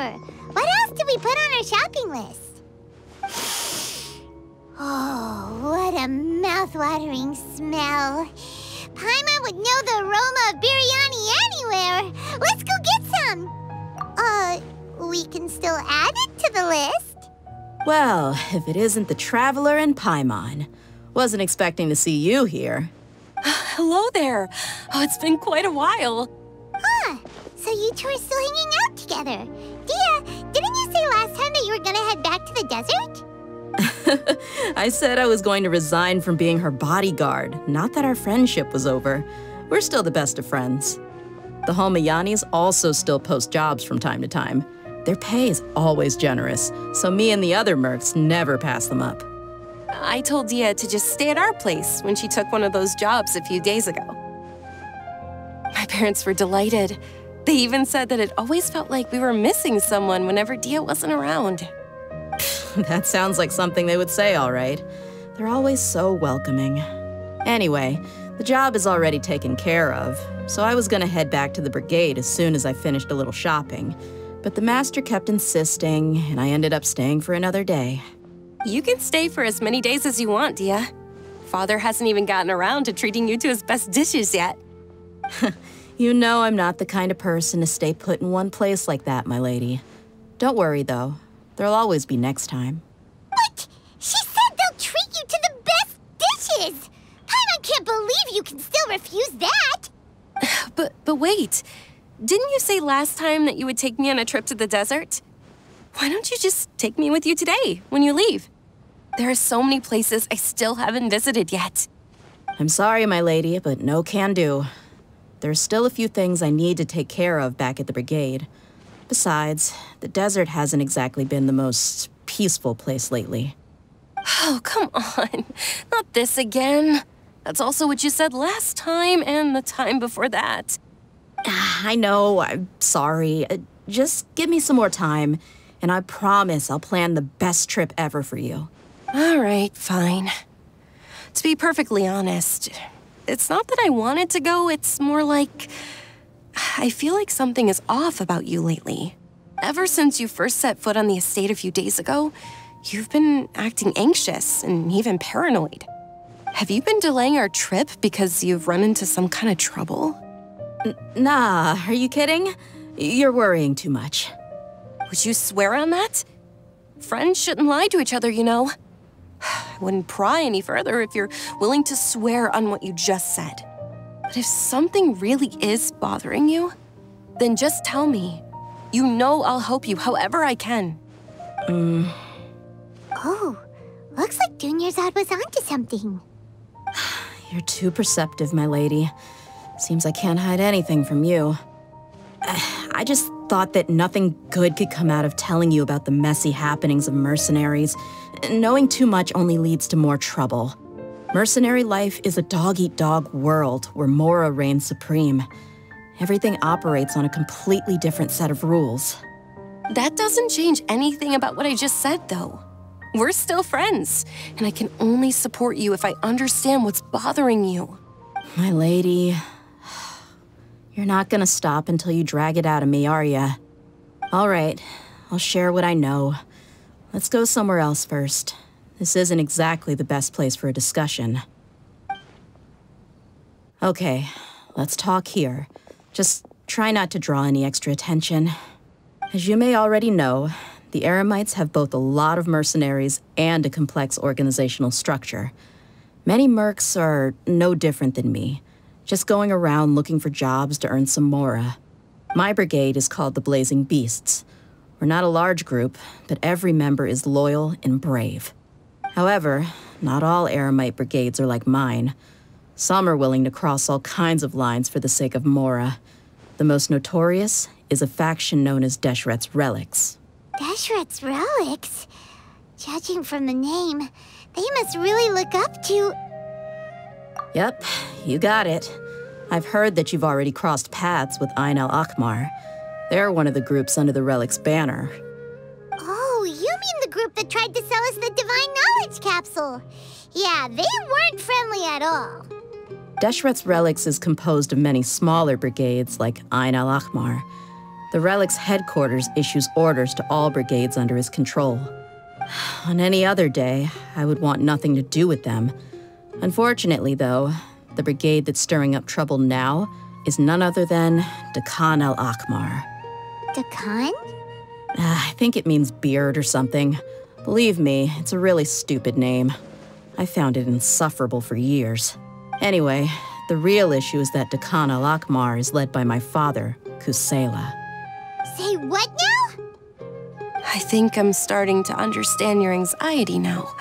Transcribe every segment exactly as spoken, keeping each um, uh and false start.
her. What else did we put on our shopping list? Oh, what a mouth-watering smell. Paimon would know the aroma of biryani anywhere. Let's go get some. Uh, we can still add it to the list. Well, if it isn't the Traveler and Paimon. Wasn't expecting to see you here. Hello there. Oh, it's been quite a while. Huh. So you two are still hanging out together. Dia, didn't you say last time that you were gonna head back to the desert? I said I was going to resign from being her bodyguard. Not that our friendship was over. We're still the best of friends. The Homayanis also still post jobs from time to time. Their pay is always generous, so me and the other mercs never pass them up. I told Dia to just stay at our place when she took one of those jobs a few days ago. My parents were delighted. They even said that it always felt like we were missing someone whenever Dia wasn't around. That sounds like something they would say, all right. They're always so welcoming. Anyway, the job is already taken care of, so I was gonna head back to the brigade as soon as I finished a little shopping. But the master kept insisting, and I ended up staying for another day. You can stay for as many days as you want, Dia. Father hasn't even gotten around to treating you to his best dishes yet. You know I'm not the kind of person to stay put in one place like that, my lady. Don't worry, though. There'll always be next time. What? She said they'll treat you to the best dishes! Paimon can't believe you can still refuse that! But, but wait. Didn't you say last time that you would take me on a trip to the desert? Why don't you just take me with you today, when you leave? There are so many places I still haven't visited yet. I'm sorry, my lady, but no can do. There's still a few things I need to take care of back at the brigade. Besides, the desert hasn't exactly been the most peaceful place lately. Oh, come on. Not this again. That's also what you said last time and the time before that. I know, I'm sorry. Just give me some more time. And I promise I'll plan the best trip ever for you. All right, fine. To be perfectly honest, it's not that I wanted to go, it's more like... I feel like something is off about you lately. Ever since you first set foot on the estate a few days ago, you've been acting anxious and even paranoid. Have you been delaying our trip because you've run into some kind of trouble? N- nah, are you kidding? You're worrying too much. Would you swear on that? Friends shouldn't lie to each other, you know. I wouldn't pry any further if you're willing to swear on what you just said. But if something really is bothering you, then just tell me. You know I'll help you however I can. Mm. Oh, looks like Dunyarzad was onto something. You're too perceptive, my lady. Seems I can't hide anything from you. I just thought that nothing good could come out of telling you about the messy happenings of mercenaries. Knowing too much only leads to more trouble. Mercenary life is a dog-eat-dog world where Mora reigns supreme. Everything operates on a completely different set of rules. That doesn't change anything about what I just said, though. We're still friends, and I can only support you if I understand what's bothering you. My lady... You're not gonna stop until you drag it out of me, are ya? All right, I'll share what I know. Let's go somewhere else first. This isn't exactly the best place for a discussion. Okay, let's talk here. Just try not to draw any extra attention. As you may already know, the Eremites have both a lot of mercenaries and a complex organizational structure. Many mercs are no different than me. Just going around looking for jobs to earn some mora. My brigade is called the Blazing Beasts. We're not a large group, but every member is loyal and brave. However, not all Eremite brigades are like mine. Some are willing to cross all kinds of lines for the sake of mora. The most notorious is a faction known as Deshret's Relics. Deshret's Relics? Judging from the name, they must really look up to... Yep, you got it. I've heard that you've already crossed paths with Ain al-Akhmar. They're one of the groups under the Relic's banner. Oh, you mean the group that tried to sell us the Divine Knowledge Capsule. Yeah, they weren't friendly at all. Deshret's Relics is composed of many smaller brigades like Ain al-Akhmar. the Relics headquarters issues orders to all brigades under his control. On any other day, I would want nothing to do with them. Unfortunately, though, the brigade that's stirring up trouble now is none other than Dakhan al-Ahmar. Dakhan? Uh, I think it means beard or something. Believe me, it's a really stupid name. I found it insufferable for years. Anyway, the real issue is that Dakhan al-Ahmar is led by my father, Kusayla. Say what now? I think I'm starting to understand your anxiety now.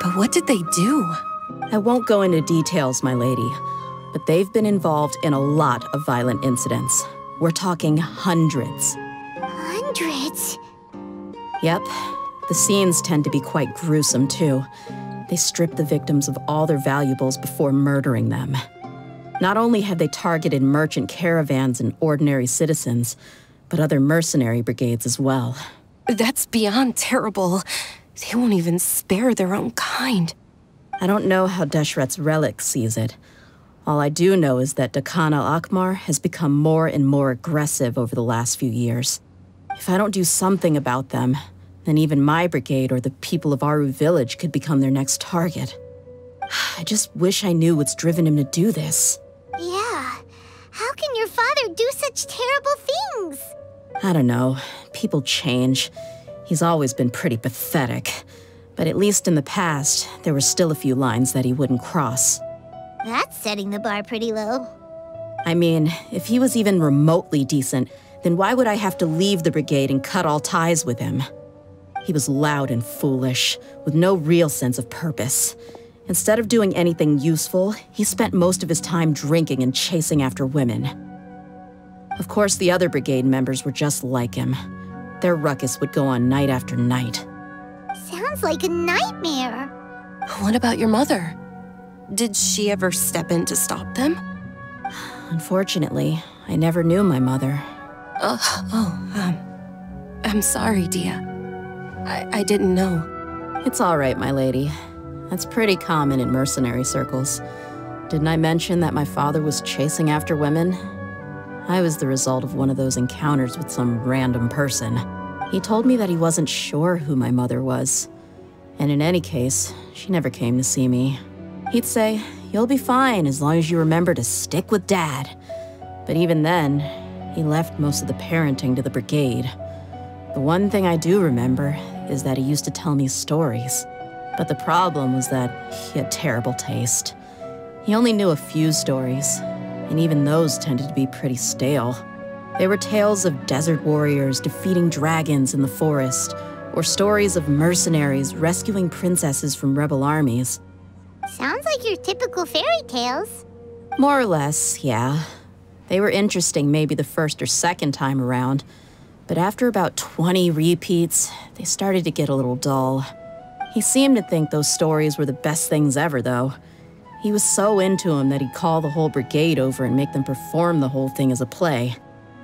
But what did they do? I won't go into details, my lady, but they've been involved in a lot of violent incidents. We're talking hundreds. Hundreds? Yep. The scenes tend to be quite gruesome, too. They strip the victims of all their valuables before murdering them. Not only have they targeted merchant caravans and ordinary citizens, but other mercenary brigades as well. That's beyond terrible. They won't even spare their own kind. I don't know how Deshret's Relics sees it. All I do know is that Dakhan al-Ahmar has become more and more aggressive over the last few years. If I don't do something about them, then even my brigade or the people of Aru Village could become their next target. I just wish I knew what's driven him to do this. Yeah. How can your father do such terrible things? I don't know. People change. He's always been pretty pathetic. But at least in the past, there were still a few lines that he wouldn't cross. That's setting the bar pretty low. I mean, if he was even remotely decent, then why would I have to leave the brigade and cut all ties with him? He was loud and foolish, with no real sense of purpose. Instead of doing anything useful, he spent most of his time drinking and chasing after women. Of course, the other brigade members were just like him. Their ruckus would go on night after night. Sounds like a nightmare. What about your mother? Did she ever step in to stop them? Unfortunately, I never knew my mother. Uh, oh, um, I'm sorry, Dia. I, I didn't know. It's all right, my lady. That's pretty common in mercenary circles. Didn't I mention that my father was chasing after women? I was the result of one of those encounters with some random person. He told me that he wasn't sure who my mother was. And in any case, she never came to see me. He'd say, "You'll be fine as long as you remember to stick with Dad." But even then, he left most of the parenting to the brigade. The one thing I do remember is that he used to tell me stories. But the problem was that he had terrible taste. He only knew a few stories, and even those tended to be pretty stale. They were tales of desert warriors defeating dragons in the forest, or stories of mercenaries rescuing princesses from rebel armies. Sounds like your typical fairy tales. More or less, yeah. They were interesting maybe the first or second time around, but after about twenty repeats, they started to get a little dull. He seemed to think those stories were the best things ever, though. He was so into them that he'd call the whole brigade over and make them perform the whole thing as a play.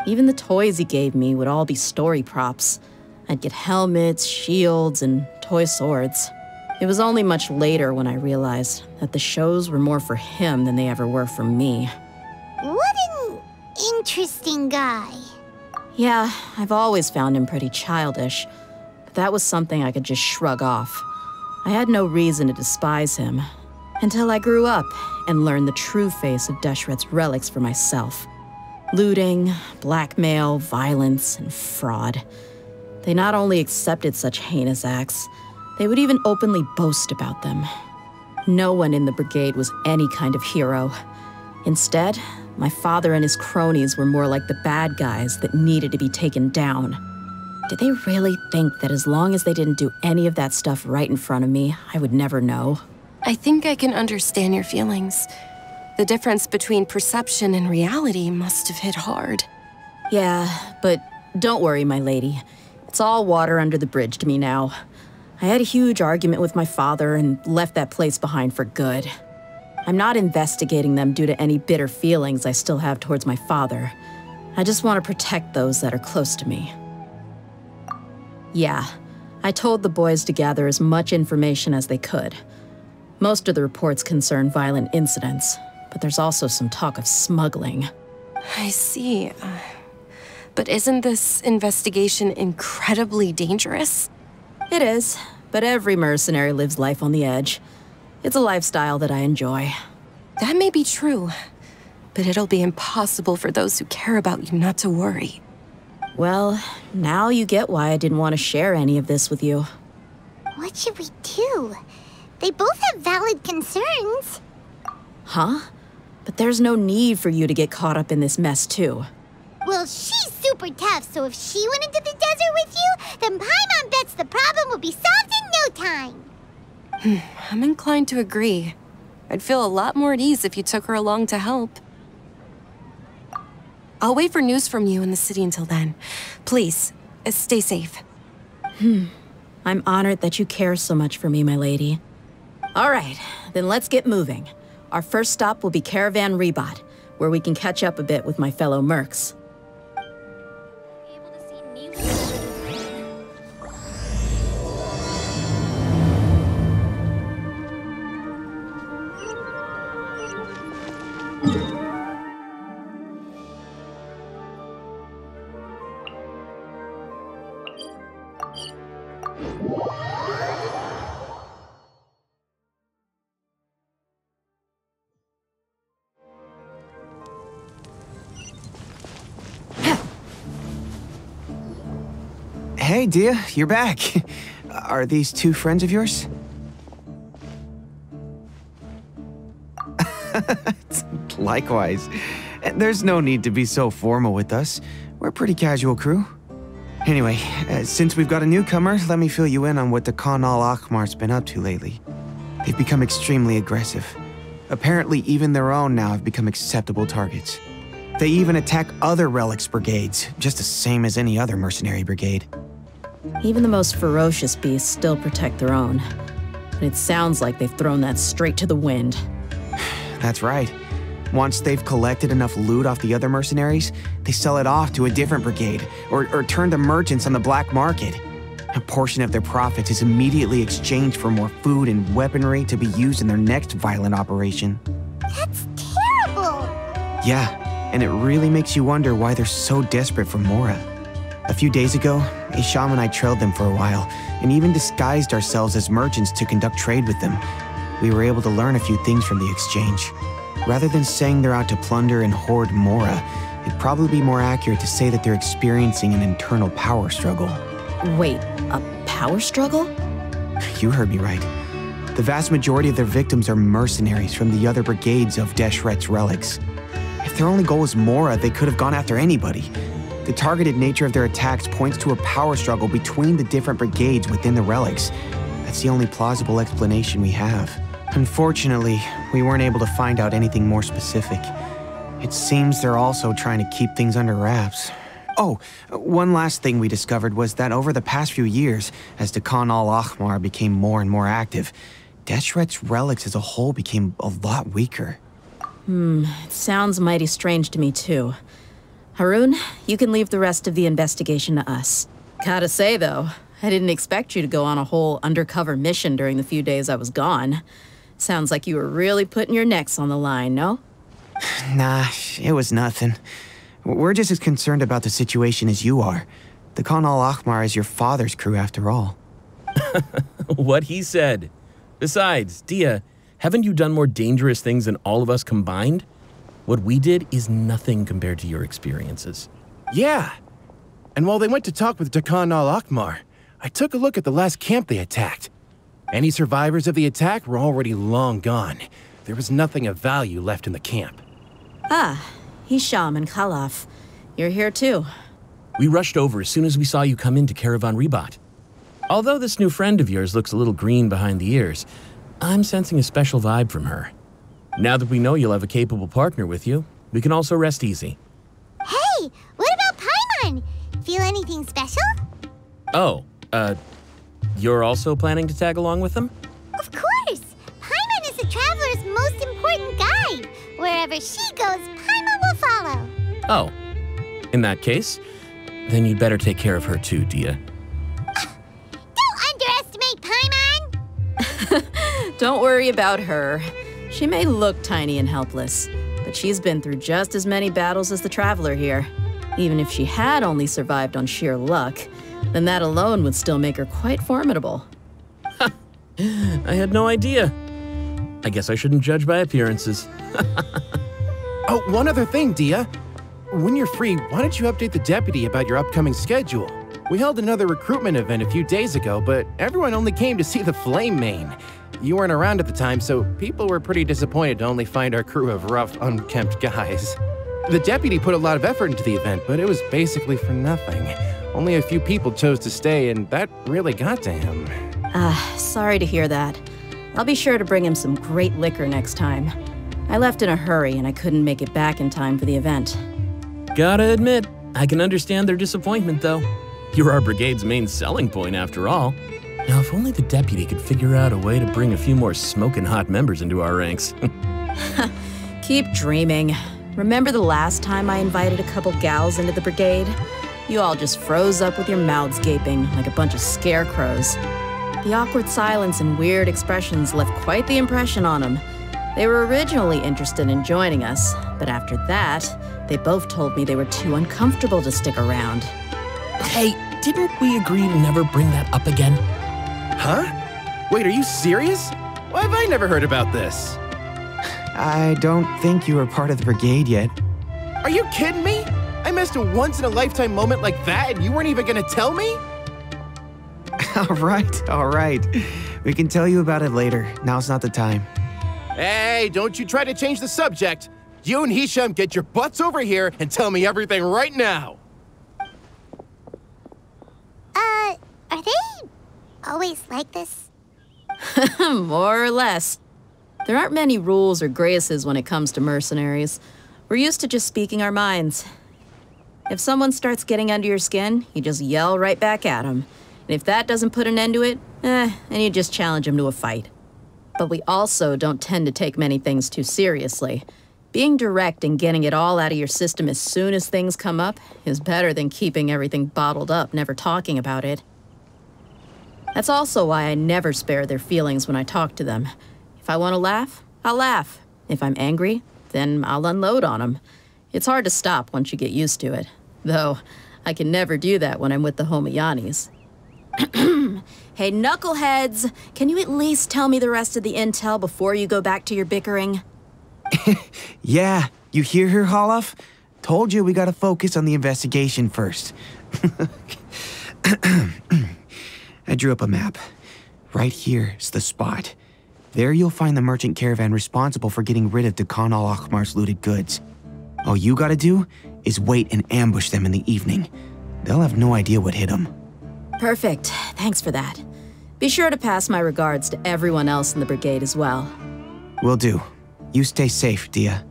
Even the toys he gave me would all be story props. I'd get helmets, shields, and toy swords. It was only much later when I realized that the shows were more for him than they ever were for me. What an interesting guy. Yeah, I've always found him pretty childish, but that was something I could just shrug off. I had no reason to despise him, until I grew up and learned the true face of Deshret's Relics for myself. Looting, blackmail, violence, and fraud. They not only accepted such heinous acts, they would even openly boast about them. No one in the brigade was any kind of hero. Instead, my father and his cronies were more like the bad guys that needed to be taken down. Did they really think that as long as they didn't do any of that stuff right in front of me, I would never know? I think I can understand your feelings. The difference between perception and reality must have hit hard. Yeah, but don't worry, my lady. It's all water under the bridge to me now. I had a huge argument with my father and left that place behind for good. I'm not investigating them due to any bitter feelings I still have towards my father. I just want to protect those that are close to me. Yeah, I told the boys to gather as much information as they could. Most of the reports concern violent incidents, but there's also some talk of smuggling. I see. Uh, But isn't this investigation incredibly dangerous? It is, but every mercenary lives life on the edge. It's a lifestyle that I enjoy. That may be true, but it'll be impossible for those who care about you not to worry. Well, now you get why I didn't want to share any of this with you. What should we do? They both have valid concerns. Huh? But there's no need for you to get caught up in this mess, too. Well, she's super tough, so if she went into the desert with you, then Paimon bets the problem will be solved in no time. Hmm, I'm inclined to agree. I'd feel a lot more at ease if you took her along to help. I'll wait for news from you in the city until then. Please, uh, stay safe. Hmm. I'm honored that you care so much for me, my lady. All right, then let's get moving. Our first stop will be Caravan Ribat, where we can catch up a bit with my fellow mercs. Hey, Dia, you're back. Are these two friends of yours? Likewise. There's no need to be so formal with us. We're a pretty casual crew. Anyway, uh, since we've got a newcomer, let me fill you in on what Dakhan al-Ahmar's been up to lately. They've become extremely aggressive. Apparently, even their own now have become acceptable targets. They even attack other relics brigades, just the same as any other mercenary brigade. Even the most ferocious beasts still protect their own. And it sounds like they've thrown that straight to the wind. That's right. Once they've collected enough loot off the other mercenaries, they sell it off to a different brigade, or, or turn to merchants on the black market. A portion of their profits is immediately exchanged for more food and weaponry to be used in their next violent operation. That's terrible! Yeah, and it really makes you wonder why they're so desperate for Mora. A few days ago, Hisham and I trailed them for a while, and even disguised ourselves as merchants to conduct trade with them. We were able to learn a few things from the exchange. Rather than saying they're out to plunder and hoard Mora, it'd probably be more accurate to say that they're experiencing an internal power struggle. Wait, a power struggle? You heard me right. The vast majority of their victims are mercenaries from the other brigades of Deshret's Relics. If their only goal was Mora, they could have gone after anybody. The targeted nature of their attacks points to a power struggle between the different brigades within the relics. That's the only plausible explanation we have. Unfortunately, we weren't able to find out anything more specific. It seems they're also trying to keep things under wraps. Oh, one last thing we discovered was that over the past few years, as Dakhan al-Ahmar became more and more active, Deshret's relics as a whole became a lot weaker. Hmm, it sounds mighty strange to me too. Harun, you can leave the rest of the investigation to us. Gotta say, though, I didn't expect you to go on a whole undercover mission during the few days I was gone. Sounds like you were really putting your necks on the line, no? Nah, it was nothing. We're just as concerned about the situation as you are. Dakhan al-Ahmar is your father's crew, after all. What he said. Besides, Dia, haven't you done more dangerous things than all of us combined? What we did is nothing compared to your experiences. Yeah. And while they went to talk with Dakhan al-Ahmar, I took a look at the last camp they attacked. Any survivors of the attack were already long gone. There was nothing of value left in the camp. Ah, Hisham and Khalaf. You're here too. We rushed over as soon as we saw you come into Caravan Ribat. Although this new friend of yours looks a little green behind the ears, I'm sensing a special vibe from her. Now that we know you'll have a capable partner with you, we can also rest easy. Hey, what about Paimon? Feel anything special? Oh, uh, you're also planning to tag along with them? Of course! Paimon is the traveler's most important guide. Wherever she goes, Paimon will follow. Oh, in that case, then you'd better take care of her too, Dia. Uh, don't underestimate Paimon! Don't worry about her. She may look tiny and helpless, but she's been through just as many battles as the Traveler here. Even if she had only survived on sheer luck, then that alone would still make her quite formidable. Ha! I had no idea. I guess I shouldn't judge by appearances. Oh, one other thing, Dia. When you're free, why don't you update the deputy about your upcoming schedule? We held another recruitment event a few days ago, but everyone only came to see the flame main. You weren't around at the time, so people were pretty disappointed to only find our crew of rough, unkempt guys. The deputy put a lot of effort into the event, but it was basically for nothing. Only a few people chose to stay, and that really got to him. Ah, uh, sorry to hear that. I'll be sure to bring him some great liquor next time. I left in a hurry, and I couldn't make it back in time for the event. Gotta admit, I can understand their disappointment, though. You're our brigade's main selling point, after all. Now, if only the deputy could figure out a way to bring a few more smoking hot members into our ranks. Keep dreaming. Remember the last time I invited a couple gals into the brigade? You all just froze up with your mouths gaping like a bunch of scarecrows. The awkward silence and weird expressions left quite the impression on them. They were originally interested in joining us, but after that, they both told me they were too uncomfortable to stick around. Hey, didn't we agree to never bring that up again? Huh? Wait, are you serious? Why have I never heard about this? I don't think you were part of the brigade yet. Are you kidding me? I missed a once-in-a-lifetime moment like that, and you weren't even gonna tell me? All right, all right. We can tell you about it later. Now's not the time. Hey, don't you try to change the subject. You and Hisham get your butts over here and tell me everything right now. Uh, are they always like this? More or less. There aren't many rules or graces when it comes to mercenaries. We're used to just speaking our minds. If someone starts getting under your skin, you just yell right back at them. And if that doesn't put an end to it, eh, and you just challenge him to a fight. But we also don't tend to take many things too seriously. Being direct and getting it all out of your system as soon as things come up is better than keeping everything bottled up, never talking about it. That's also why I never spare their feelings when I talk to them. If I want to laugh, I'll laugh. If I'm angry, then I'll unload on them. It's hard to stop once you get used to it. Though, I can never do that when I'm with the Homayanis. Hey, knuckleheads, can you at least tell me the rest of the intel before you go back to your bickering? Yeah, you hear her, Khalaf? Told you we gotta focus on the investigation first. I drew up a map. Right here is the spot. There you'll find the merchant caravan responsible for getting rid of Dakhan al-Ahmar's looted goods. All you gotta do is wait and ambush them in the evening. They'll have no idea what hit them. Perfect. Thanks for that. Be sure to pass my regards to everyone else in the brigade as well. Will do. You stay safe, Dia.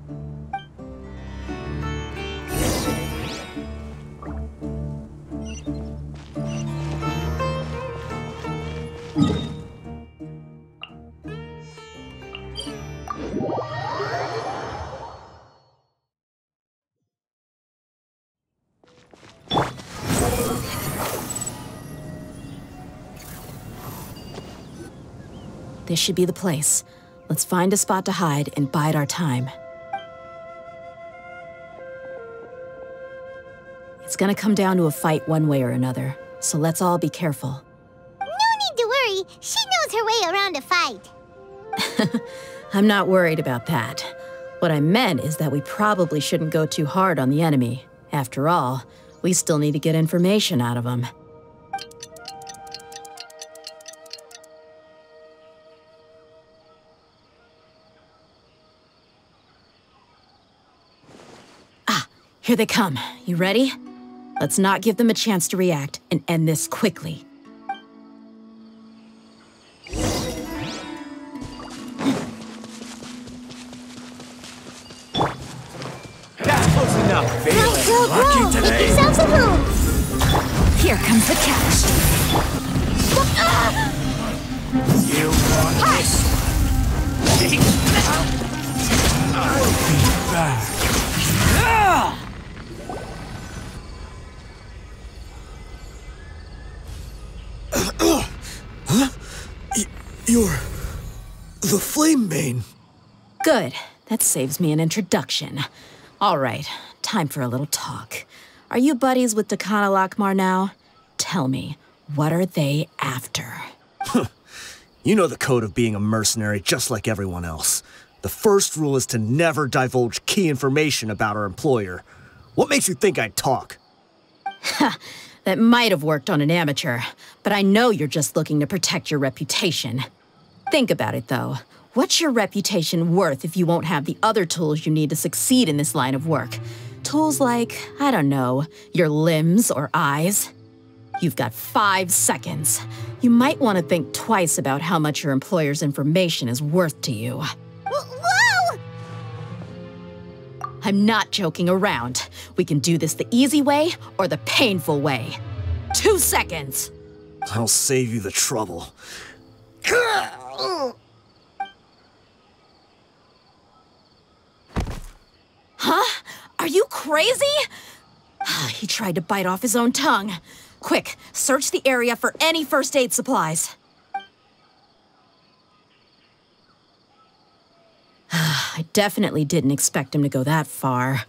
This should be the place. Let's find a spot to hide and bide our time. It's gonna come down to a fight one way or another, so let's all be careful. No need to worry. She knows her way around a fight. I'm not worried about that. What I meant is that we probably shouldn't go too hard on the enemy. After all, we still need to get information out of them. Here they come. You ready? Let's not give them a chance to react and end this quickly. That's close enough, baby. Lucky today. Make yourselves at home. Here comes the catch. You want this? I'll be back. Ah! Huh? Y you're... the Flame Main. Good. That saves me an introduction. All right, time for a little talk. Are you buddies with Dakhan al-Akhmar now? Tell me, what are they after? You know the code of being a mercenary just like everyone else. The first rule is to never divulge key information about our employer. What makes you think I'd talk? Ha! That might have worked on an amateur, but I know you're just looking to protect your reputation. Think about it, though. What's your reputation worth if you won't have the other tools you need to succeed in this line of work? Tools like, I don't know, your limbs or eyes? You've got five seconds. You might want to think twice about how much your employer's information is worth to you. Whoa! I'm not joking around. We can do this the easy way or the painful way. Two seconds! I'll save you the trouble. Huh? Are you crazy? He tried to bite off his own tongue. Quick, search the area for any first aid supplies. I definitely didn't expect him to go that far.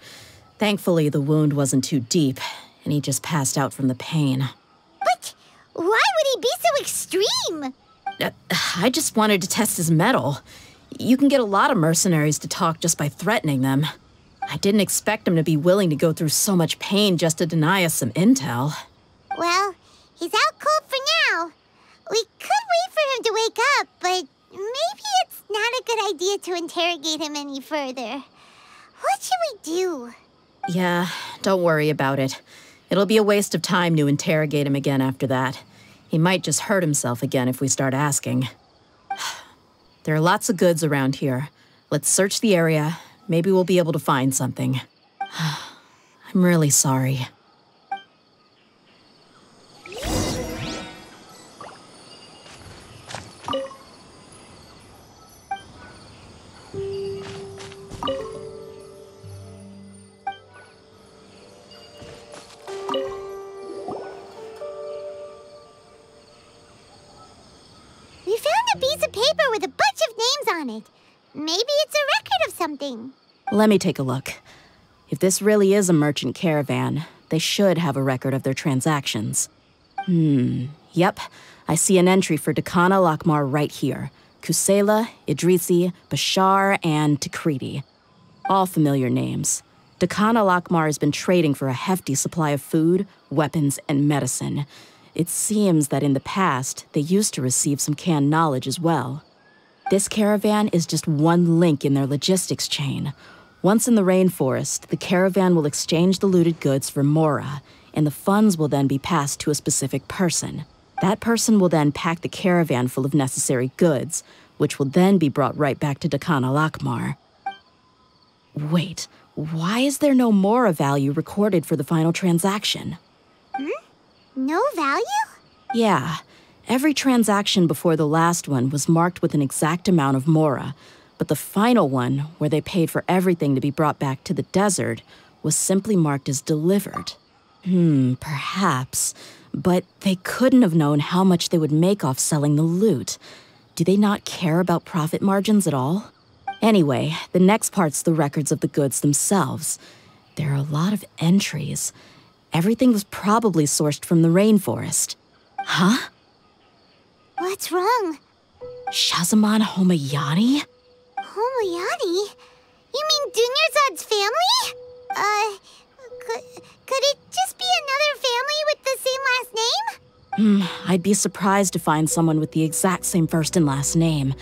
Thankfully, the wound wasn't too deep, and he just passed out from the pain. But why would he be so extreme? Uh, I just wanted to test his mettle. You can get a lot of mercenaries to talk just by threatening them. I didn't expect him to be willing to go through so much pain just to deny us some intel. Well, he's out cold for now. We could wait for him to wake up, but maybe it's not a good idea to interrogate him any further. What should we do? Yeah, don't worry about it. It'll be a waste of time to interrogate him again after that. He might just hurt himself again if we start asking. There are lots of goods around here. Let's search the area. Maybe we'll be able to find something. I'm really sorry. We found a piece of paper with a bunch of names on it. Maybe it's a record of something. Let me take a look. If this really is a merchant caravan, they should have a record of their transactions. Hmm, yep. I see an entry for Dakhan al-Akhmar right here. Kusayla, Idrisi, Bashar, and Tikriti. All familiar names. Dakhan al-Akhmar has been trading for a hefty supply of food, weapons, and medicine. It seems that in the past, they used to receive some canned knowledge as well. This caravan is just one link in their logistics chain. Once in the rainforest, the caravan will exchange the looted goods for mora, and the funds will then be passed to a specific person. That person will then pack the caravan full of necessary goods, which will then be brought right back to Dakhan al-Akhmar. Wait, why is there no mora value recorded for the final transaction? Hmm? No value? Yeah. Every transaction before the last one was marked with an exact amount of mora, but the final one, where they paid for everything to be brought back to the desert, was simply marked as delivered. Hmm, perhaps. But they couldn't have known how much they would make off selling the loot. Do they not care about profit margins at all? Anyway, the next part's the records of the goods themselves. There are a lot of entries. Everything was probably sourced from the rainforest. Huh? What's wrong? Shazaman Homayani? Homayani? You mean Dunyarzad's family? Uh... Could, could it just be another family with the same last name? Mm, I'd be surprised to find someone with the exact same first and last name.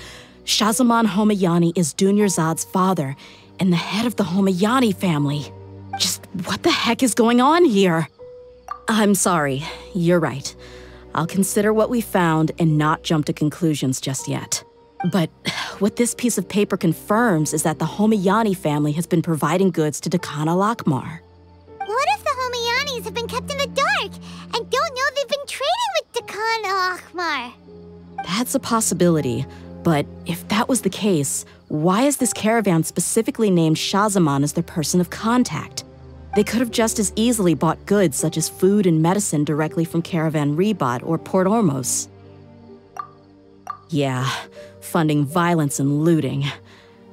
Shazaman Homayani is Dunyarzad's father and the head of the Homayani family. Just what the heck is going on here? I'm sorry, you're right. I'll consider what we found and not jump to conclusions just yet. But what this piece of paper confirms is that the Homayani family has been providing goods to Dakhan al-Akhmar. What if the Homayanis have been kept in the dark and don't know they've been trading with Dakhan al-Akhmar? That's a possibility, but if that was the case, why is this caravan specifically named Shazaman as their person of contact? They could have just as easily bought goods such as food and medicine directly from Caravan Ribat or Port Ormos. Yeah, funding violence and looting.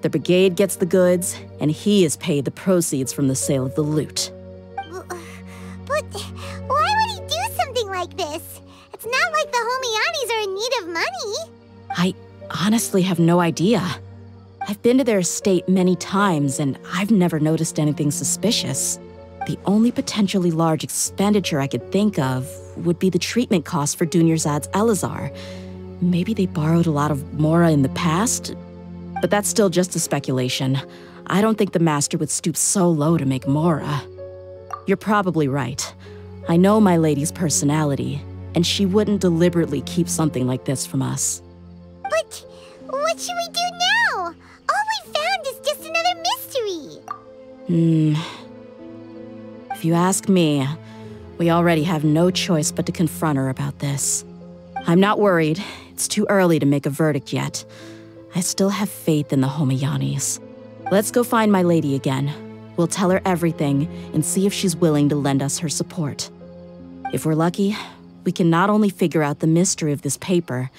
The brigade gets the goods, and he is paid the proceeds from the sale of the loot. It's not like the Homayanis are in need of money. I honestly have no idea. I've been to their estate many times, and I've never noticed anything suspicious. The only potentially large expenditure I could think of would be the treatment cost for Dunyarzad's Elazar. Maybe they borrowed a lot of Mora in the past? But that's still just a speculation. I don't think the Master would stoop so low to make Mora. You're probably right. I know my lady's personality, and she wouldn't deliberately keep something like this from us. But what should we do now? All we found is just another mystery. Hmm. If you ask me, we already have no choice but to confront her about this. I'm not worried. It's too early to make a verdict yet. I still have faith in the Homayanis. Let's go find my lady again. We'll tell her everything and see if she's willing to lend us her support. If we're lucky, we can not only figure out the mystery of this paper,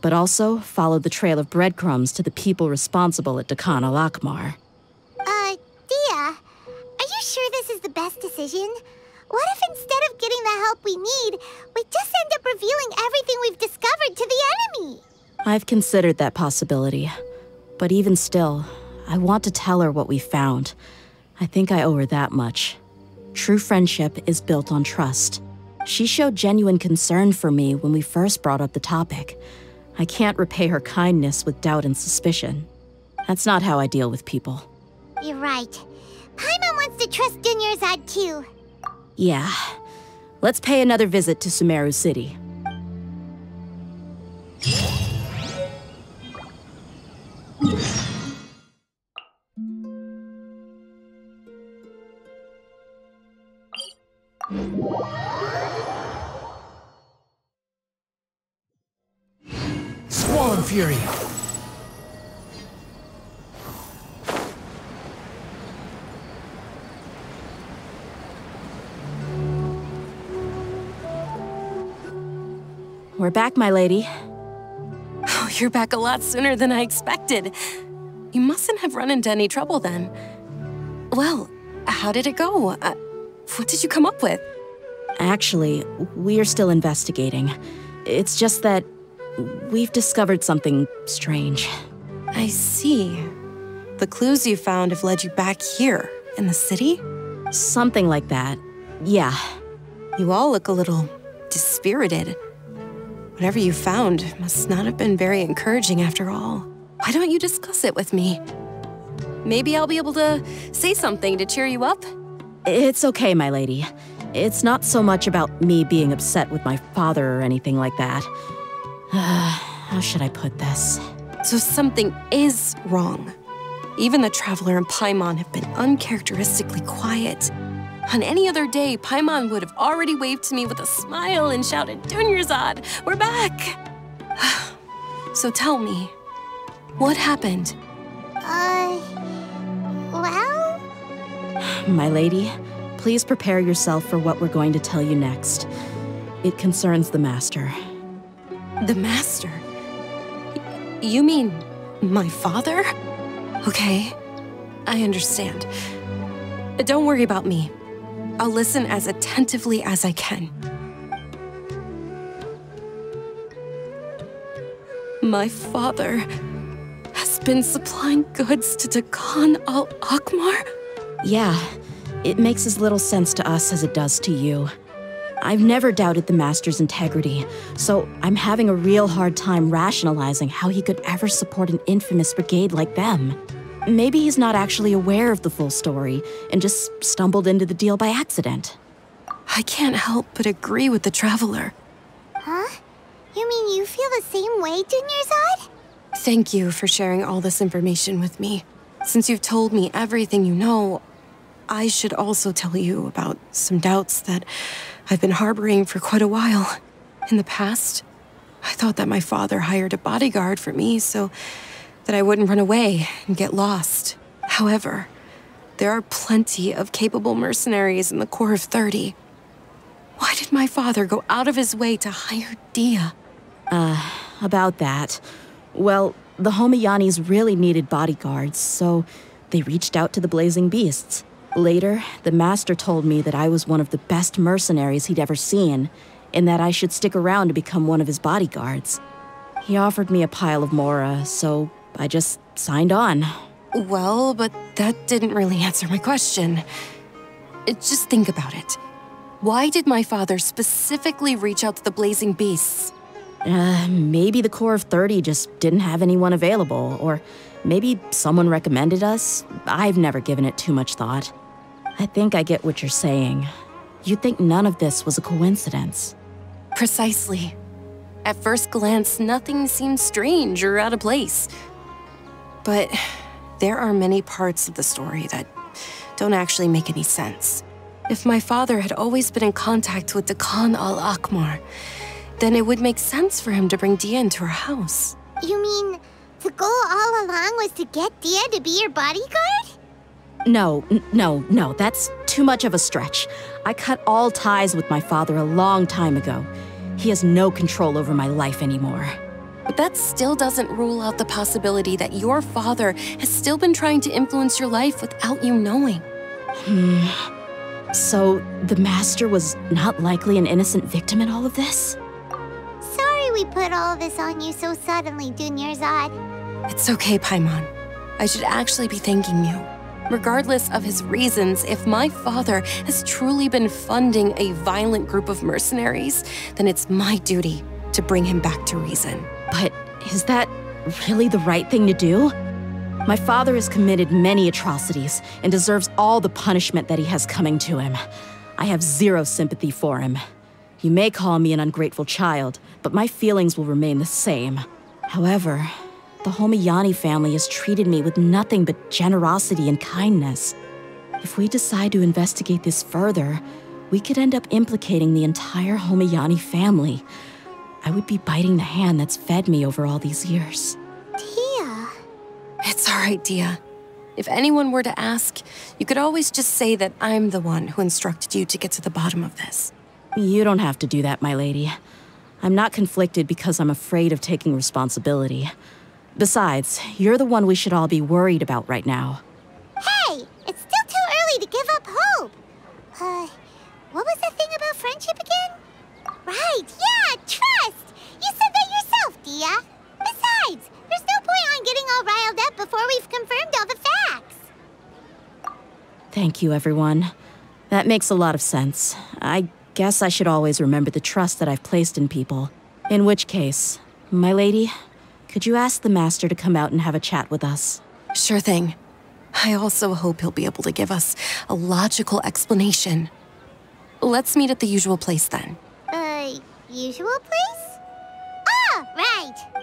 but also follow the trail of breadcrumbs to the people responsible at Dakhan al-Ahmar. Uh, Dia, are you sure this is the best decision? What if instead of getting the help we need, we just end up revealing everything we've discovered to the enemy? I've considered that possibility, but even still, I want to tell her what we found. I think I owe her that much. True friendship is built on trust. She showed genuine concern for me when we first brought up the topic. I can't repay her kindness with doubt and suspicion. That's not how I deal with people. You're right. Paimon wants to trust Dunyarzad too. Yeah. Let's pay another visit to Sumeru City. Squall and fury. We're back, my lady. Oh, you're back a lot sooner than I expected. You mustn't have run into any trouble then. Well, how did it go? Uh, what did you come up with? Actually, we're still investigating. It's just that we've discovered something strange. I see. The clues you found have led you back here, in the city? Something like that, yeah. You all look a little dispirited. Whatever you found must not have been very encouraging after all. Why don't you discuss it with me? Maybe I'll be able to say something to cheer you up? It's okay, my lady. It's not so much about me being upset with my father or anything like that. Uh, how should I put this? So something is wrong. Even the Traveler and Paimon have been uncharacteristically quiet. On any other day, Paimon would have already waved to me with a smile and shouted, "Dunyarzad, we're back!" So tell me, what happened? Uh, well? My lady, please prepare yourself for what we're going to tell you next. It concerns the Master. The Master? Y- you mean my father? Okay, I understand. But don't worry about me. I'll listen as attentively as I can. My father has been supplying goods to Dakhan al-Ahmar? Yeah, it makes as little sense to us as it does to you. I've never doubted the Master's integrity, so I'm having a real hard time rationalizing how he could ever support an infamous brigade like them. Maybe he's not actually aware of the full story and just stumbled into the deal by accident. I can't help but agree with the Traveler. Huh? You mean you feel the same way, Dunyarzad? Thank you for sharing all this information with me. Since you've told me everything you know, I should also tell you about some doubts that I've been harboring for quite a while. In the past, I thought that my father hired a bodyguard for me, so that I wouldn't run away and get lost. However, there are plenty of capable mercenaries in the Corps of Thirty. Why did my father go out of his way to hire Dia? Uh, about that. Well, the Homayanis really needed bodyguards, so they reached out to the Blazing Beasts. Later, the Master told me that I was one of the best mercenaries he'd ever seen, and that I should stick around to become one of his bodyguards. He offered me a pile of mora, so I just signed on. Well, but that didn't really answer my question. Just think about it. Why did my father specifically reach out to the Blazing Beasts? Uh, maybe the Corps of Thirty just didn't have anyone available, or maybe someone recommended us. I've never given it too much thought. I think I get what you're saying. You'd think none of this was a coincidence. Precisely. At first glance, nothing seems strange or out of place. But there are many parts of the story that don't actually make any sense. If my father had always been in contact with Dakhan al-Ahmar, then it would make sense for him to bring Dia into her house. You mean the goal all along was to get Dia to be your bodyguard? No, no, no, that's too much of a stretch. I cut all ties with my father a long time ago. He has no control over my life anymore. But that still doesn't rule out the possibility that your father has still been trying to influence your life without you knowing. Hmm. So the Master was not likely an innocent victim in all of this? Sorry we put all this on you so suddenly, Dunyarzad. It's okay, Paimon. I should actually be thanking you. Regardless of his reasons, if my father has truly been funding a violent group of mercenaries, then it's my duty to bring him back to reason. But is that really the right thing to do? My father has committed many atrocities and deserves all the punishment that he has coming to him. I have zero sympathy for him. You may call me an ungrateful child, but my feelings will remain the same. However, the Homayani family has treated me with nothing but generosity and kindness. If we decide to investigate this further, we could end up implicating the entire Homayani family. I would be biting the hand that's fed me over all these years. Dia. It's all right, Dia. If anyone were to ask, you could always just say that I'm the one who instructed you to get to the bottom of this. You don't have to do that, my lady. I'm not conflicted because I'm afraid of taking responsibility. Besides, you're the one we should all be worried about right now. Hey! It's still too early to give up hope! Uh, what was that thing about friendship again? Right, yeah, trust! You said that yourself, Dia! Besides, there's no point on getting all riled up before we've confirmed all the facts! Thank you, everyone. That makes a lot of sense. I guess I should always remember the trust that I've placed in people. In which case, my lady, could you ask the Master to come out and have a chat with us? Sure thing. I also hope he'll be able to give us a logical explanation. Let's meet at the usual place then. Uh, usual place? Ah, right!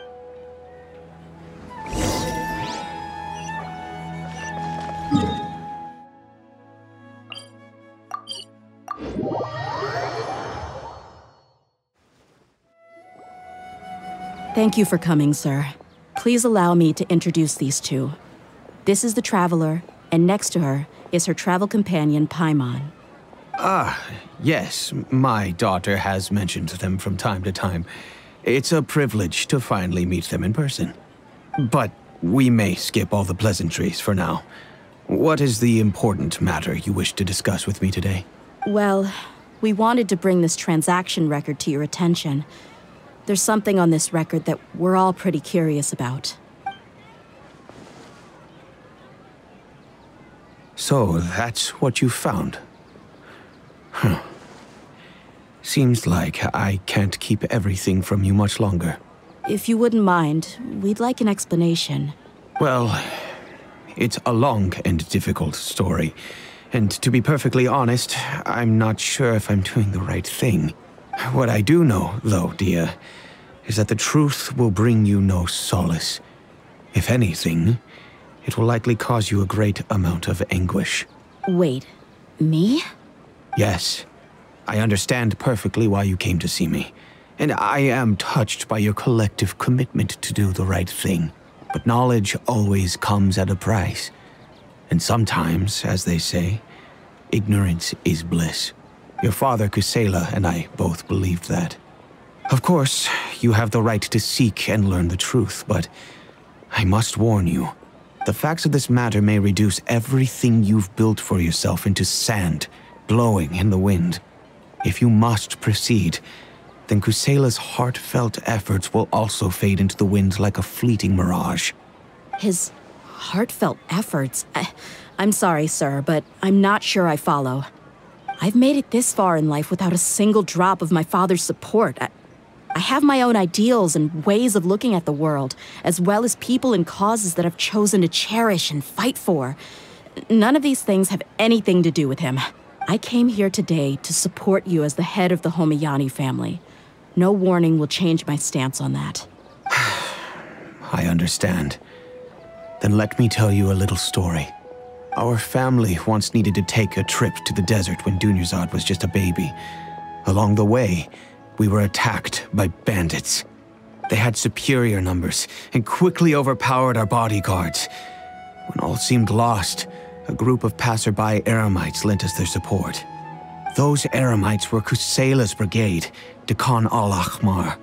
Thank you for coming, sir. Please allow me to introduce these two. This is the Traveler, and next to her is her travel companion, Paimon. Ah, yes. My daughter has mentioned them from time to time. It's a privilege to finally meet them in person. But we may skip all the pleasantries for now. What is the important matter you wish to discuss with me today? Well, we wanted to bring this transaction record to your attention. There's something on this record that we're all pretty curious about. So that's what you found. Huh. Seems like I can't keep everything from you much longer. If you wouldn't mind, we'd like an explanation. Well, it's a long and difficult story. And to be perfectly honest, I'm not sure if I'm doing the right thing. What I do know, though, Dia, is that the truth will bring you no solace. If anything, it will likely cause you a great amount of anguish. Wait, me? Yes. I understand perfectly why you came to see me. And I am touched by your collective commitment to do the right thing. But knowledge always comes at a price. And sometimes, as they say, ignorance is bliss. Your father, Kusayla, and I both believed that. Of course, you have the right to seek and learn the truth, but I must warn you, the facts of this matter may reduce everything you've built for yourself into sand, blowing in the wind. If you must proceed, then Kusayla's heartfelt efforts will also fade into the wind like a fleeting mirage. His heartfelt efforts? I, I'm sorry, sir, but I'm not sure I follow. I've made it this far in life without a single drop of my father's support. I, I have my own ideals and ways of looking at the world, as well as people and causes that I've chosen to cherish and fight for. None of these things have anything to do with him. I came here today to support you as the head of the Homayani family. No warning will change my stance on that. I understand. Then let me tell you a little story. Our family once needed to take a trip to the desert when Dunyarzad was just a baby. Along the way, we were attacked by bandits. They had superior numbers and quickly overpowered our bodyguards. When all seemed lost, a group of passerby Eremites lent us their support. Those Eremites were Kusayla's brigade, Dakhan al-Ahmar.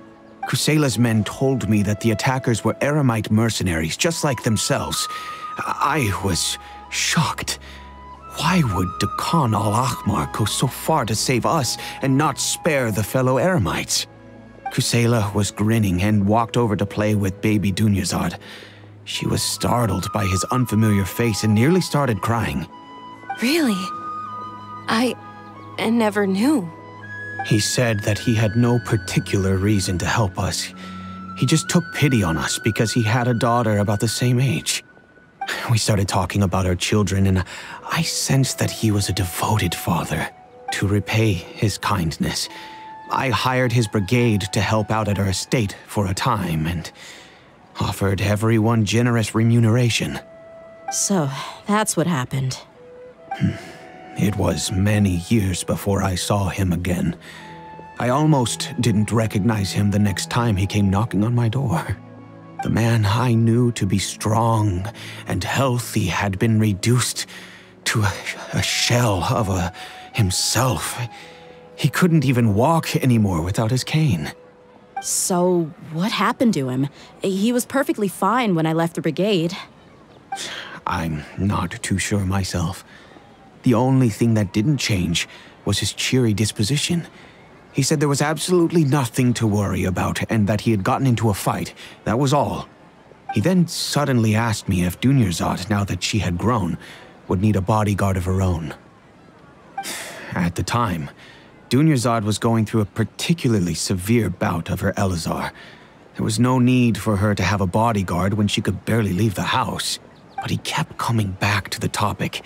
Kusayla's men told me that the attackers were Eremite mercenaries, just like themselves. I was shocked. Why would Dakhan al-Ahmar go so far to save us and not spare the fellow Eremites? Kusayla was grinning and walked over to play with baby Dunyarzad. She was startled by his unfamiliar face and nearly started crying. Really? I... I never knew. He said that he had no particular reason to help us. He just took pity on us because he had a daughter about the same age. We started talking about our children, and I sensed that he was a devoted father. To repay his kindness, I hired his brigade to help out at our estate for a time, and offered everyone generous remuneration. So, that's what happened. It was many years before I saw him again. I almost didn't recognize him the next time he came knocking on my door. The man I knew to be strong and healthy had been reduced to a, a shell of a himself. He couldn't even walk anymore without his cane. So, what happened to him? He was perfectly fine when I left the brigade. I'm not too sure myself. The only thing that didn't change was his cheery disposition. He said there was absolutely nothing to worry about and that he had gotten into a fight. That was all. He then suddenly asked me if Dunyarzad, now that she had grown, would need a bodyguard of her own. At the time, Dunyarzad was going through a particularly severe bout of her Elazar. There was no need for her to have a bodyguard when she could barely leave the house. But he kept coming back to the topic.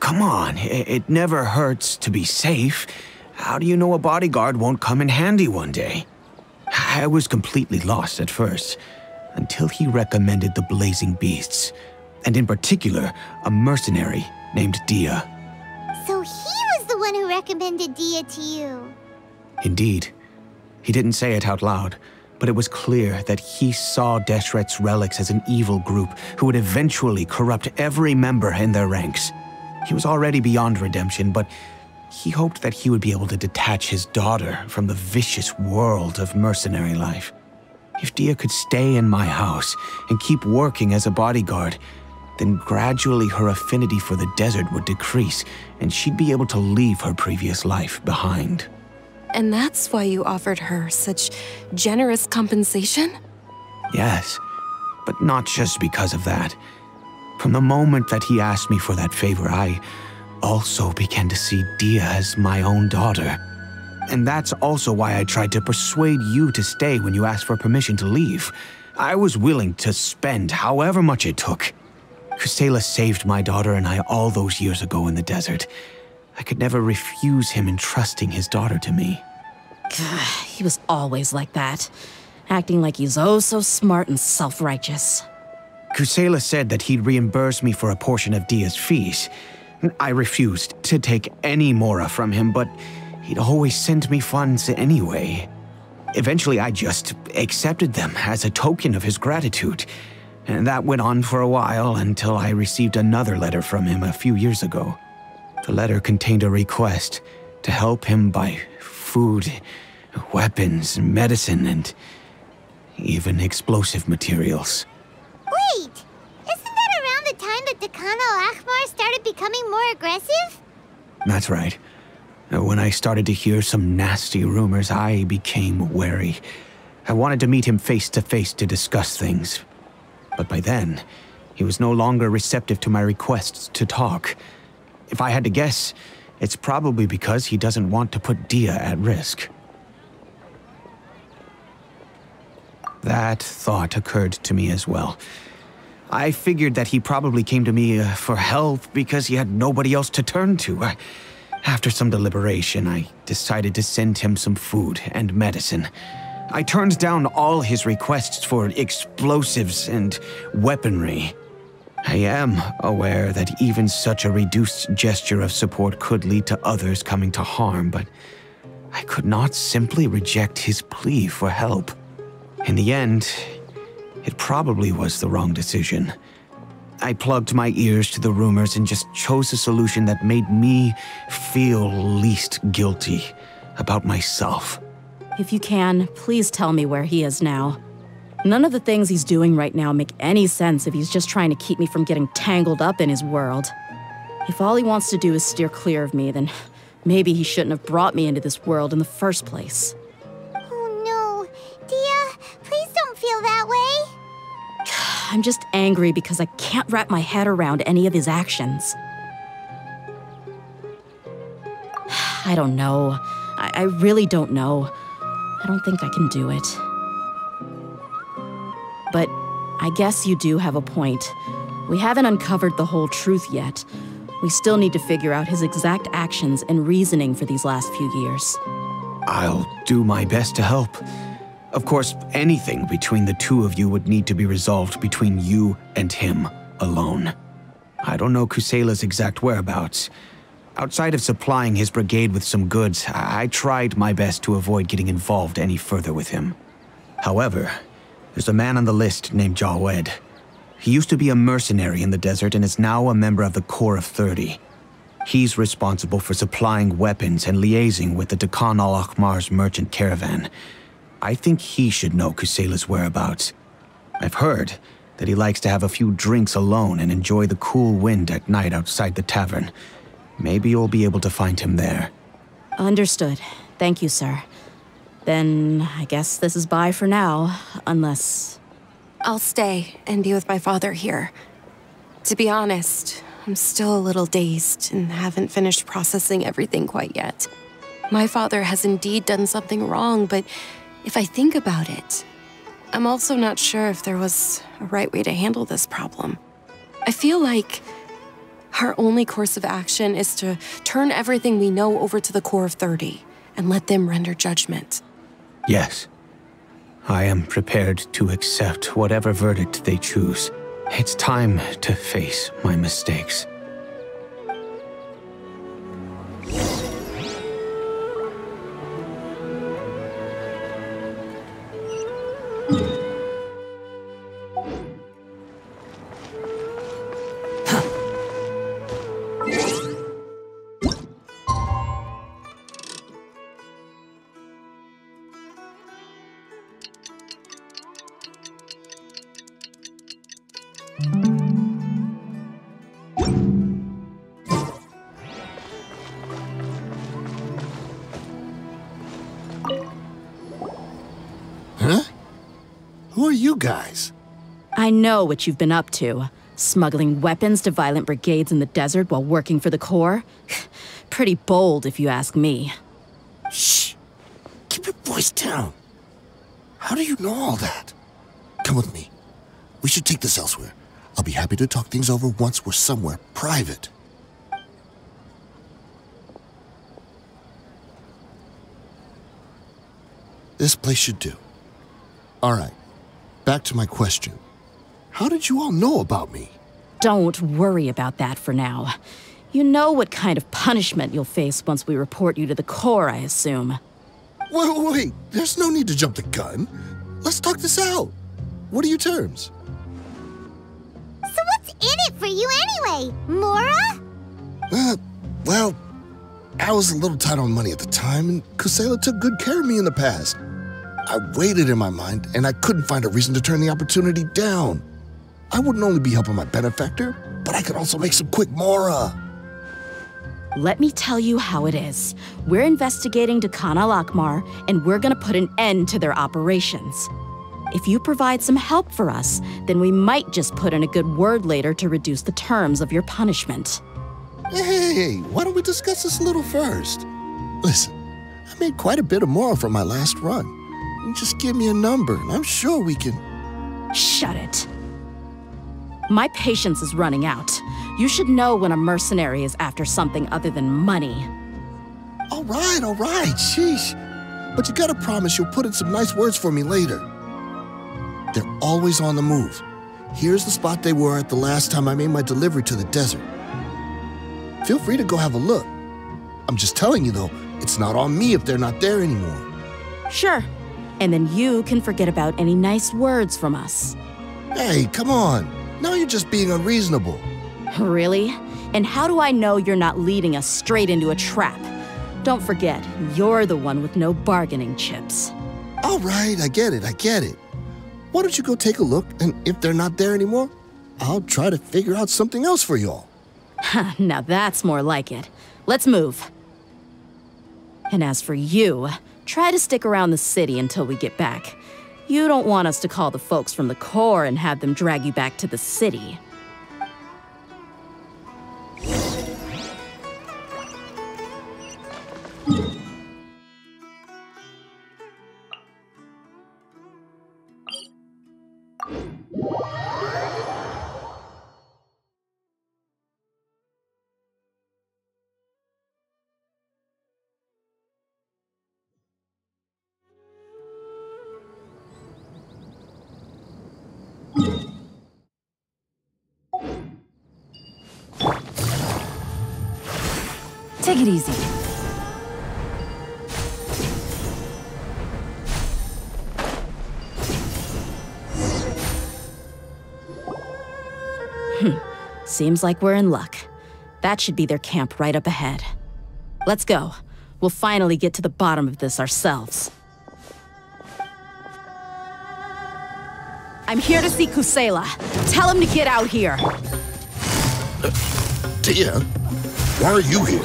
Come on, it never hurts to be safe. How do you know a bodyguard won't come in handy one day? I was completely lost at first, until he recommended the Blazing Beasts, and in particular, a mercenary named Dia. So he was the one who recommended Dia to you? Indeed. He didn't say it out loud, but it was clear that he saw Deshret's Relics as an evil group who would eventually corrupt every member in their ranks. He was already beyond redemption, but he hoped that he would be able to detach his daughter from the vicious world of mercenary life. If Dia could stay in my house and keep working as a bodyguard, then gradually her affinity for the desert would decrease, and she'd be able to leave her previous life behind. And that's why you offered her such generous compensation? Yes, but not just because of that. From the moment that he asked me for that favor, I also began to see Dia as my own daughter. And that's also why I tried to persuade you to stay when you asked for permission to leave. I was willing to spend however much it took. Kusayla saved my daughter and I all those years ago in the desert. I could never refuse him entrusting his daughter to me. God, he was always like that, acting like he's oh so smart and self-righteous. Kusayla said that he'd reimburse me for a portion of Dia's fees. I refused to take any mora from him, but he'd always send me funds anyway. Eventually, I just accepted them as a token of his gratitude. And that went on for a while until I received another letter from him a few years ago. The letter contained a request to help him buy food, weapons, medicine, and even explosive materials. Wait! Dakhan al-Ahmar started becoming more aggressive? That's right. When I I started to hear some nasty rumors, I became wary. I wanted to meet him face to face to discuss things. But by then, he was no longer receptive to my requests to talk. If I had to guess, it's probably because he doesn't want to put Dia at risk. That thought occurred to me as well. I figured that he probably came to me uh, for help because he had nobody else to turn to. I, after some deliberation, I decided to send him some food and medicine. I turned down all his requests for explosives and weaponry. I am aware that even such a reduced gesture of support could lead to others coming to harm, but I could not simply reject his plea for help. In the end, it probably was the wrong decision. I plugged my ears to the rumors and just chose a solution that made me feel least guilty about myself. If you can, please tell me where he is now. None of the things he's doing right now make any sense if he's just trying to keep me from getting tangled up in his world. If all he wants to do is steer clear of me, then maybe he shouldn't have brought me into this world in the first place. Oh no, Dia, please don't feel that way. I'm just angry because I can't wrap my head around any of his actions. I don't know. I, I really don't know. I don't think I can do it. But I guess you do have a point. We haven't uncovered the whole truth yet. We still need to figure out his exact actions and reasoning for these last few years. I'll do my best to help. Of course, anything between the two of you would need to be resolved between you and him alone. I don't know Kusayla's exact whereabouts. Outside of supplying his brigade with some goods, I tried my best to avoid getting involved any further with him. However, there's a man on the list named Jawed. He used to be a mercenary in the desert and is now a member of the Corps of Thirty. He's responsible for supplying weapons and liaising with the Dakhan al-Ahmar's merchant caravan. I think he should know Kusayla's whereabouts. I've heard that he likes to have a few drinks alone and enjoy the cool wind at night outside the tavern. Maybe you'll be able to find him there. Understood. Thank you, sir. Then, I guess this is bye for now, unless... I'll stay and be with my father here. To be honest, I'm still a little dazed and haven't finished processing everything quite yet. My father has indeed done something wrong, but if I think about it, I'm also not sure if there was a right way to handle this problem. I feel like our only course of action is to turn everything we know over to the Corps of Thirty and let them render judgment. Yes. I am prepared to accept whatever verdict they choose. It's time to face my mistakes. Guys. I know what you've been up to. Smuggling weapons to violent brigades in the desert while working for the Corps? Pretty bold, if you ask me. Shh! Keep your voice down. How do you know all that? Come with me. We should take this elsewhere. I'll be happy to talk things over once we're somewhere private. This place should do. All right. Back to my question. How did you all know about me? Don't worry about that for now. You know what kind of punishment you'll face once we report you to the Corps, I assume. Wait, wait, wait. There's no need to jump the gun. Let's talk this out. What are your terms? So what's in it for you anyway, Mora? Uh, well, I was a little tight on money at the time, and Kusayla took good care of me in the past. I weighed it in my mind, and I couldn't find a reason to turn the opportunity down. I wouldn't only be helping my benefactor, but I could also make some quick mora. Let me tell you how it is. We're investigating Dakhan al-Akhmar, and we're gonna put an end to their operations. If you provide some help for us, then we might just put in a good word later to reduce the terms of your punishment. Hey, hey, hey, why don't we discuss this a little first? Listen, I made quite a bit of more from my last run. You just give me a number, and I'm sure we can... Shut it. My patience is running out. You should know when a mercenary is after something other than money. All right, all right, sheesh. But you gotta promise you'll put in some nice words for me later. They're always on the move. Here's the spot they were at the last time I made my delivery to the desert. Feel free to go have a look. I'm just telling you though, it's not on me if they're not there anymore. Sure. And then you can forget about any nice words from us. Hey, come on. Now you're just being unreasonable. Really? And how do I know you're not leading us straight into a trap? Don't forget, you're the one with no bargaining chips. All right, I get it, I get it. Why don't you go take a look, and if they're not there anymore, I'll try to figure out something else for y'all. Now that's more like it. Let's move. And as for you, try to stick around the city until we get back. You don't want us to call the folks from the Corps and have them drag you back to the city. Take it easy. Hmm. Seems like we're in luck. That should be their camp right up ahead. Let's go. We'll finally get to the bottom of this ourselves. I'm here to see Kusayla. Tell him to get out here. Uh, Dia? Why are you here?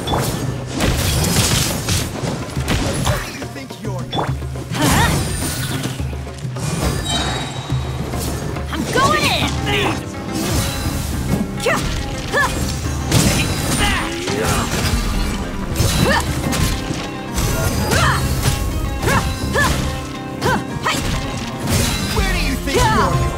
What do you think you're... Huh? I'm going in! Take that! Where do you think you're...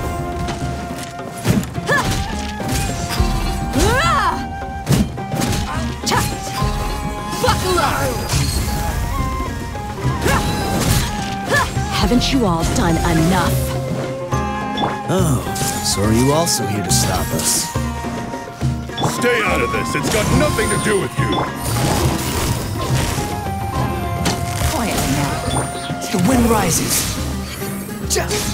Haven't you all done enough? Oh, so are you also here to stop us? Stay out of this! It's got nothing to do with you! Quiet now. The wind rises. Just...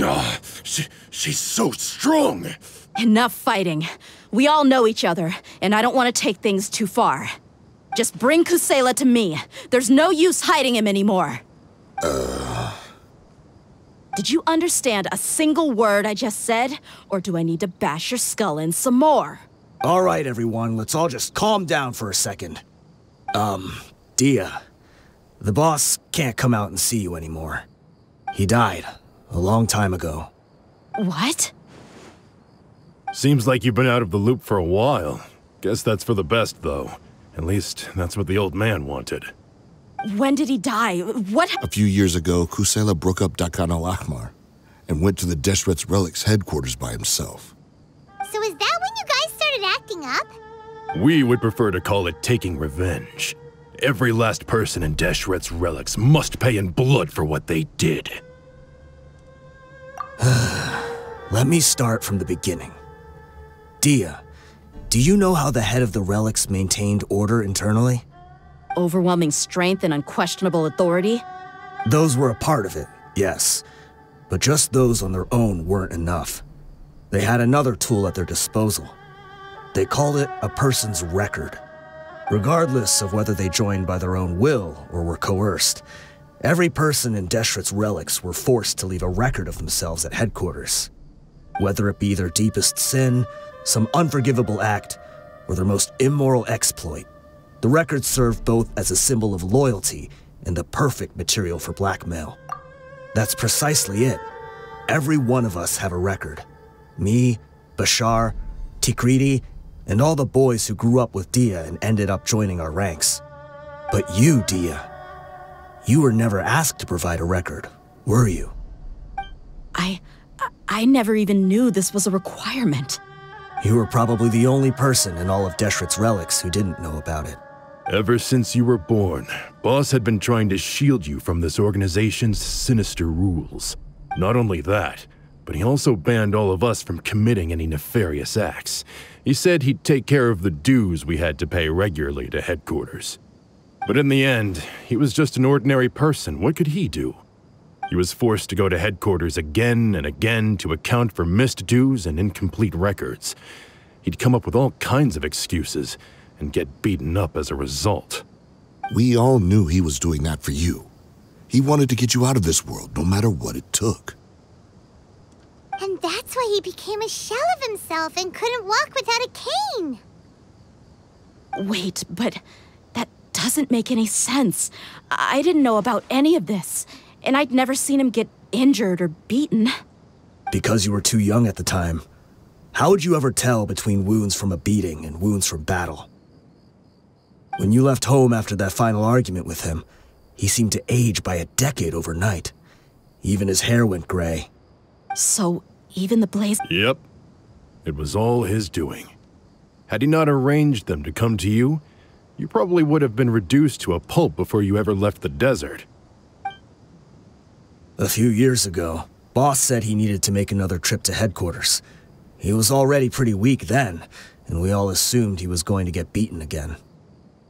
Oh, she, she's so strong! Enough fighting. We all know each other, and I don't want to take things too far. Just bring Kusayla to me. There's no use hiding him anymore. Uh... Did you understand a single word I just said? Or do I need to bash your skull in some more? All right, everyone. Let's all just calm down for a second. Um, Dia. The boss can't come out and see you anymore. He died a long time ago. What? Seems like you've been out of the loop for a while. Guess that's for the best, though. At least, that's what the old man wanted. When did he die? What? A few years ago, Kusayla broke up Dakhan al-Ahmar and went to the Deshret's Relics headquarters by himself. So is that when you guys started acting up? We would prefer to call it taking revenge. Every last person in Deshret's Relics must pay in blood for what they did. Let me start from the beginning. Dia, do you know how the head of the Relics maintained order internally? Overwhelming strength and unquestionable authority? Those were a part of it, yes. But just those on their own weren't enough. They had another tool at their disposal. They called it a person's record. Regardless of whether they joined by their own will or were coerced, every person in Deshret's Relics were forced to leave a record of themselves at headquarters. Whether it be their deepest sin, some unforgivable act, or their most immoral exploit, the records served both as a symbol of loyalty and the perfect material for blackmail. That's precisely it. Every one of us have a record. Me, Bashar, Tikriti, and all the boys who grew up with Dia and ended up joining our ranks. But you, Dia, you were never asked to provide a record, were you? I... I never even knew this was a requirement. You were probably the only person in all of Deshret's Relics who didn't know about it. Ever since you were born, Boss had been trying to shield you from this organization's sinister rules. Not only that, but he also banned all of us from committing any nefarious acts. He said he'd take care of the dues we had to pay regularly to headquarters. But in the end, he was just an ordinary person. What could he do? He was forced to go to headquarters again and again to account for missed dues and incomplete records. He'd come up with all kinds of excuses and get beaten up as a result. We all knew he was doing that for you. He wanted to get you out of this world, no matter what it took. And that's why he became a shell of himself and couldn't walk without a cane! Wait, but that doesn't make any sense. I didn't know about any of this, and I'd never seen him get injured or beaten. Because you were too young at the time. How would you ever tell between wounds from a beating and wounds from battle? When you left home after that final argument with him, he seemed to age by a decade overnight. Even his hair went gray. So, even the blaze... Yep. It was all his doing. Had he not arranged them to come to you, you probably would have been reduced to a pulp before you ever left the desert. A few years ago, Boss said he needed to make another trip to headquarters. He was already pretty weak then, and we all assumed he was going to get beaten again.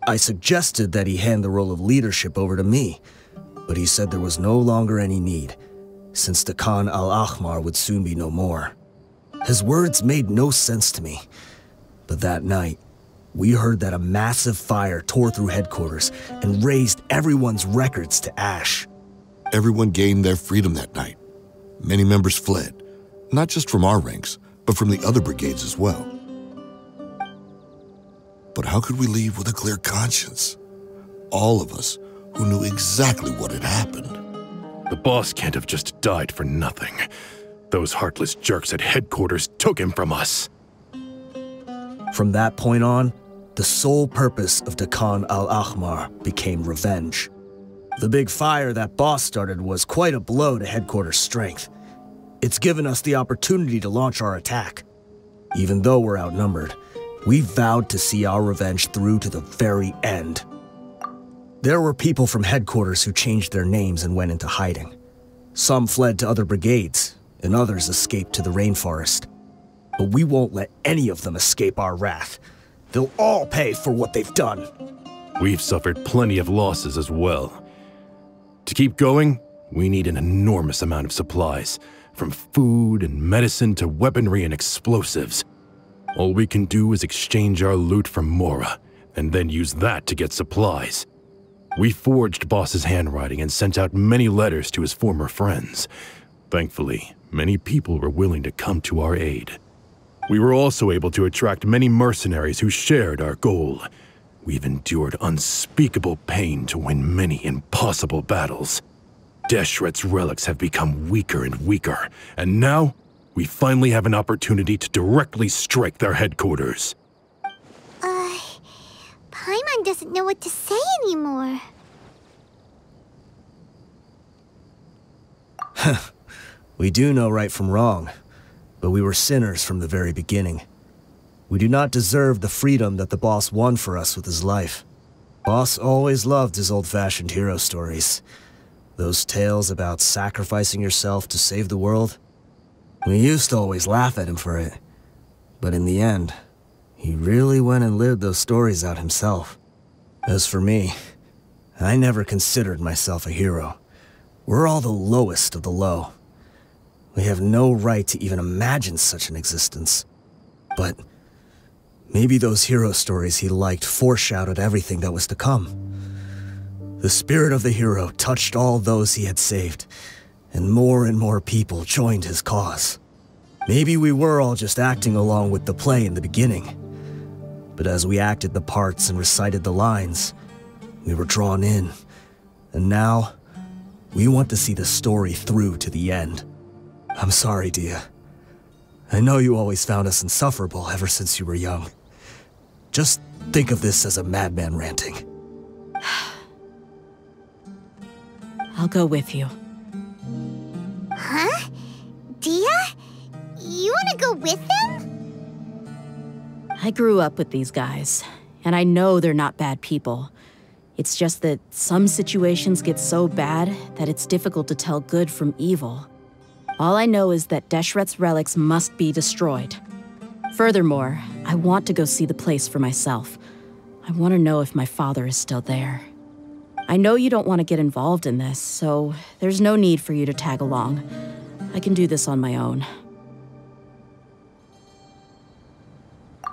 I suggested that he hand the role of leadership over to me, but he said there was no longer any need, since Dakhan al-Ahmar would soon be no more. His words made no sense to me. But that night, we heard that a massive fire tore through headquarters and razed everyone's records to ash. Everyone gained their freedom that night. Many members fled, not just from our ranks, but from the other brigades as well. But how could we leave with a clear conscience? All of us who knew exactly what had happened. The Boss can't have just died for nothing. Those heartless jerks at headquarters took him from us. From that point on, the sole purpose of Dakhan al-Ahmar became revenge. The big fire that Boss started was quite a blow to headquarters' strength. It's given us the opportunity to launch our attack. Even though we're outnumbered, we vowed to see our revenge through to the very end. There were people from headquarters who changed their names and went into hiding. Some fled to other brigades, and others escaped to the rainforest. But we won't let any of them escape our wrath. They'll all pay for what they've done. We've suffered plenty of losses as well. To keep going, we need an enormous amount of supplies. From food and medicine to weaponry and explosives. All we can do is exchange our loot for Mora, and then use that to get supplies. We forged Boss's handwriting and sent out many letters to his former friends. Thankfully, many people were willing to come to our aid. We were also able to attract many mercenaries who shared our goal. We've endured unspeakable pain to win many impossible battles. Deshret's relics have become weaker and weaker, and now, we finally have an opportunity to directly strike their headquarters. Uh, Paimon doesn't know what to say anymore. We do know right from wrong, but we were sinners from the very beginning. We do not deserve the freedom that the Boss won for us with his life. Boss always loved his old-fashioned hero stories. Those tales about sacrificing yourself to save the world, we used to always laugh at him for it. But in the end, he really went and lived those stories out himself. As for me, I never considered myself a hero. We're all the lowest of the low. We have no right to even imagine such an existence. But Maybe those hero stories he liked foreshadowed everything that was to come. The spirit of the hero touched all those he had saved, and more and more people joined his cause. Maybe we were all just acting along with the play in the beginning. But as we acted the parts and recited the lines, we were drawn in. And now, we want to see the story through to the end. I'm sorry, Dia. I know you always found us insufferable ever since you were young. Just think of this as a madman ranting. I'll go with you. Huh? Dia? You want to go with them? I grew up with these guys, and I know they're not bad people. It's just that some situations get so bad that it's difficult to tell good from evil. All I know is that Deshret's relics must be destroyed. Furthermore, I want to go see the place for myself. I want to know if my father is still there. I know you don't want to get involved in this, so there's no need for you to tag along. I can do this on my own.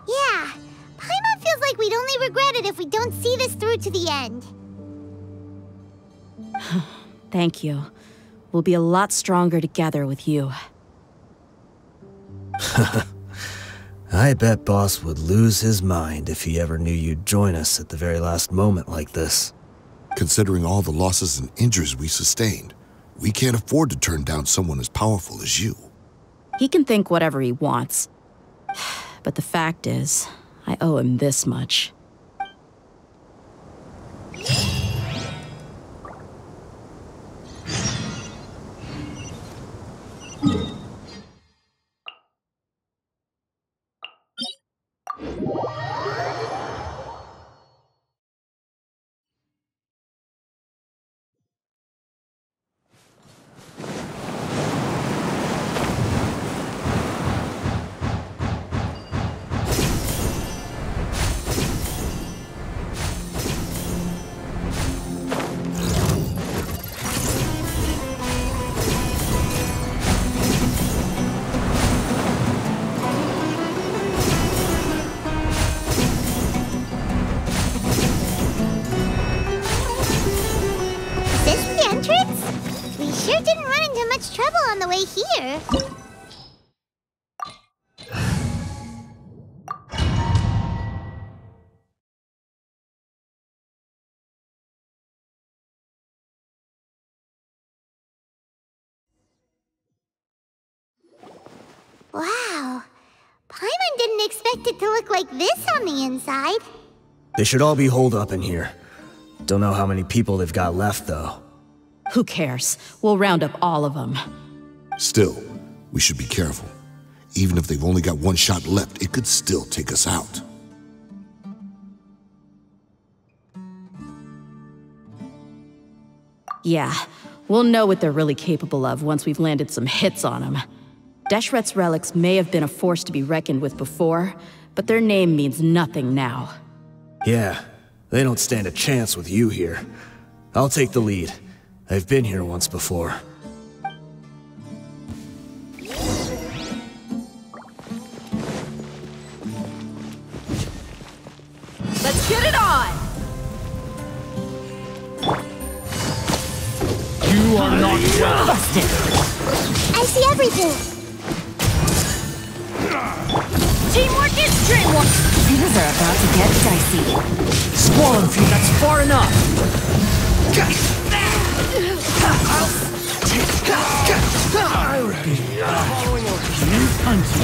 Yeah, Paimon feels like we'd only regret it if we don't see this through to the end. Thank you. We'll be a lot stronger together with you. I bet Boss would lose his mind if he ever knew you'd join us at the very last moment like this. Considering all the losses and injuries we sustained, we can't afford to turn down someone as powerful as you. He can think whatever he wants. But the fact is, I owe him this much. Wow, Paimon didn't expect it to look like this on the inside. They should all be holed up in here. Don't know how many people they've got left, though. Who cares? We'll round up all of them. Still, we should be careful. Even if they've only got one shot left, it could still take us out. Yeah, we'll know what they're really capable of once we've landed some hits on them. Deshret's relics may have been a force to be reckoned with before, but their name means nothing now. Yeah, they don't stand a chance with you here. I'll take the lead. I've been here once before. Let's get it on! You are not busted! I see everything! Teamwork is dreamwork! Things are about to get dicey. Squall feed, that's far enough! I would be following orders. You punch me.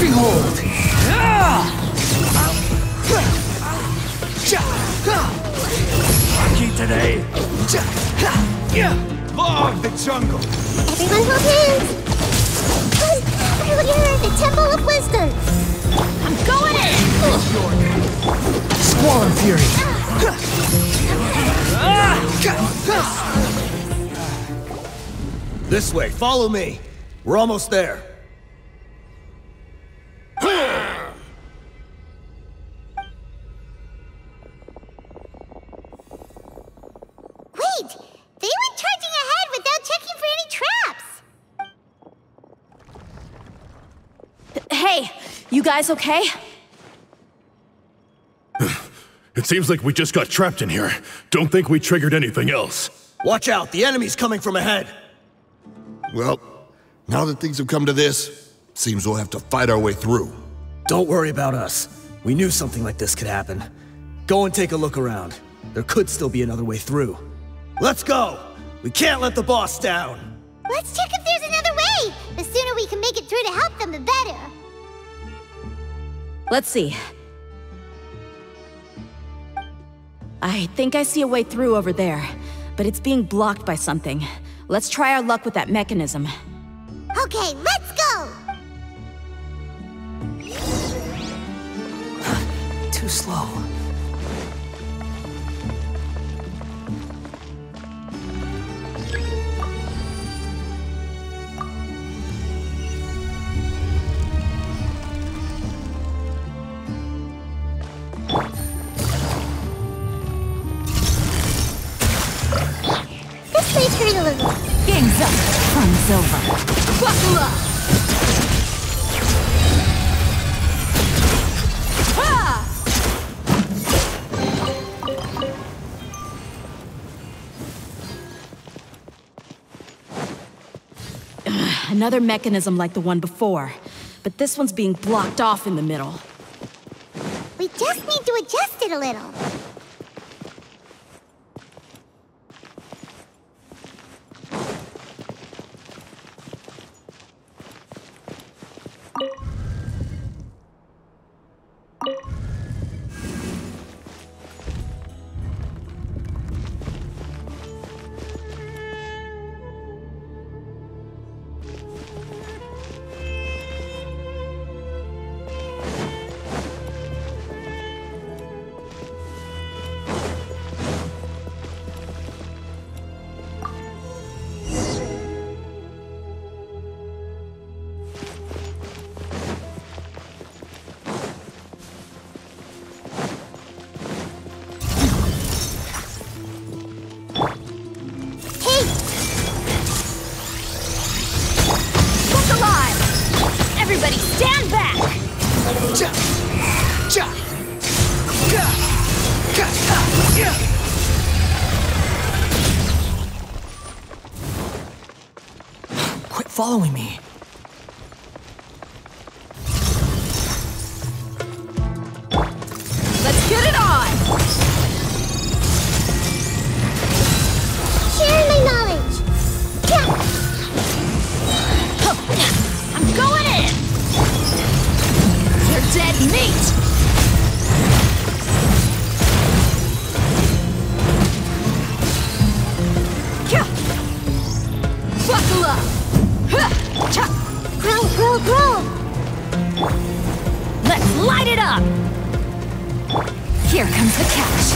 Behold! I'll... Lucky today. Log the jungle. Everyone hold hands. We're here at the Temple of Wisdom. I'm going in. Squall Fury. This way. Follow me. We're almost there. right! They went charging ahead without checking for any traps! Hey, you guys okay? It seems like we just got trapped in here. Don't think we triggered anything else. Watch out, the enemy's coming from ahead! Well, now that things have come to this, seems we'll have to fight our way through. Don't worry about us. We knew something like this could happen. Go and take a look around. There could still be another way through. Let's go! We can't let the boss down! Let's check if there's another way! The sooner we can make it through to help them, the better! Let's see. I think I see a way through over there, but it's being blocked by something. Let's try our luck with that mechanism. Okay, let's go! Too slow. Game's up, fun's over. Buckle up! Ha! Another mechanism like the one before, but this one's being blocked off in the middle. We just need to adjust it a little. Following me. Let's get it on! Sharing my knowledge! I'm going in! You're dead meat! Buckle up! Grow, grow, grow! Let's light it up! Here comes the catch!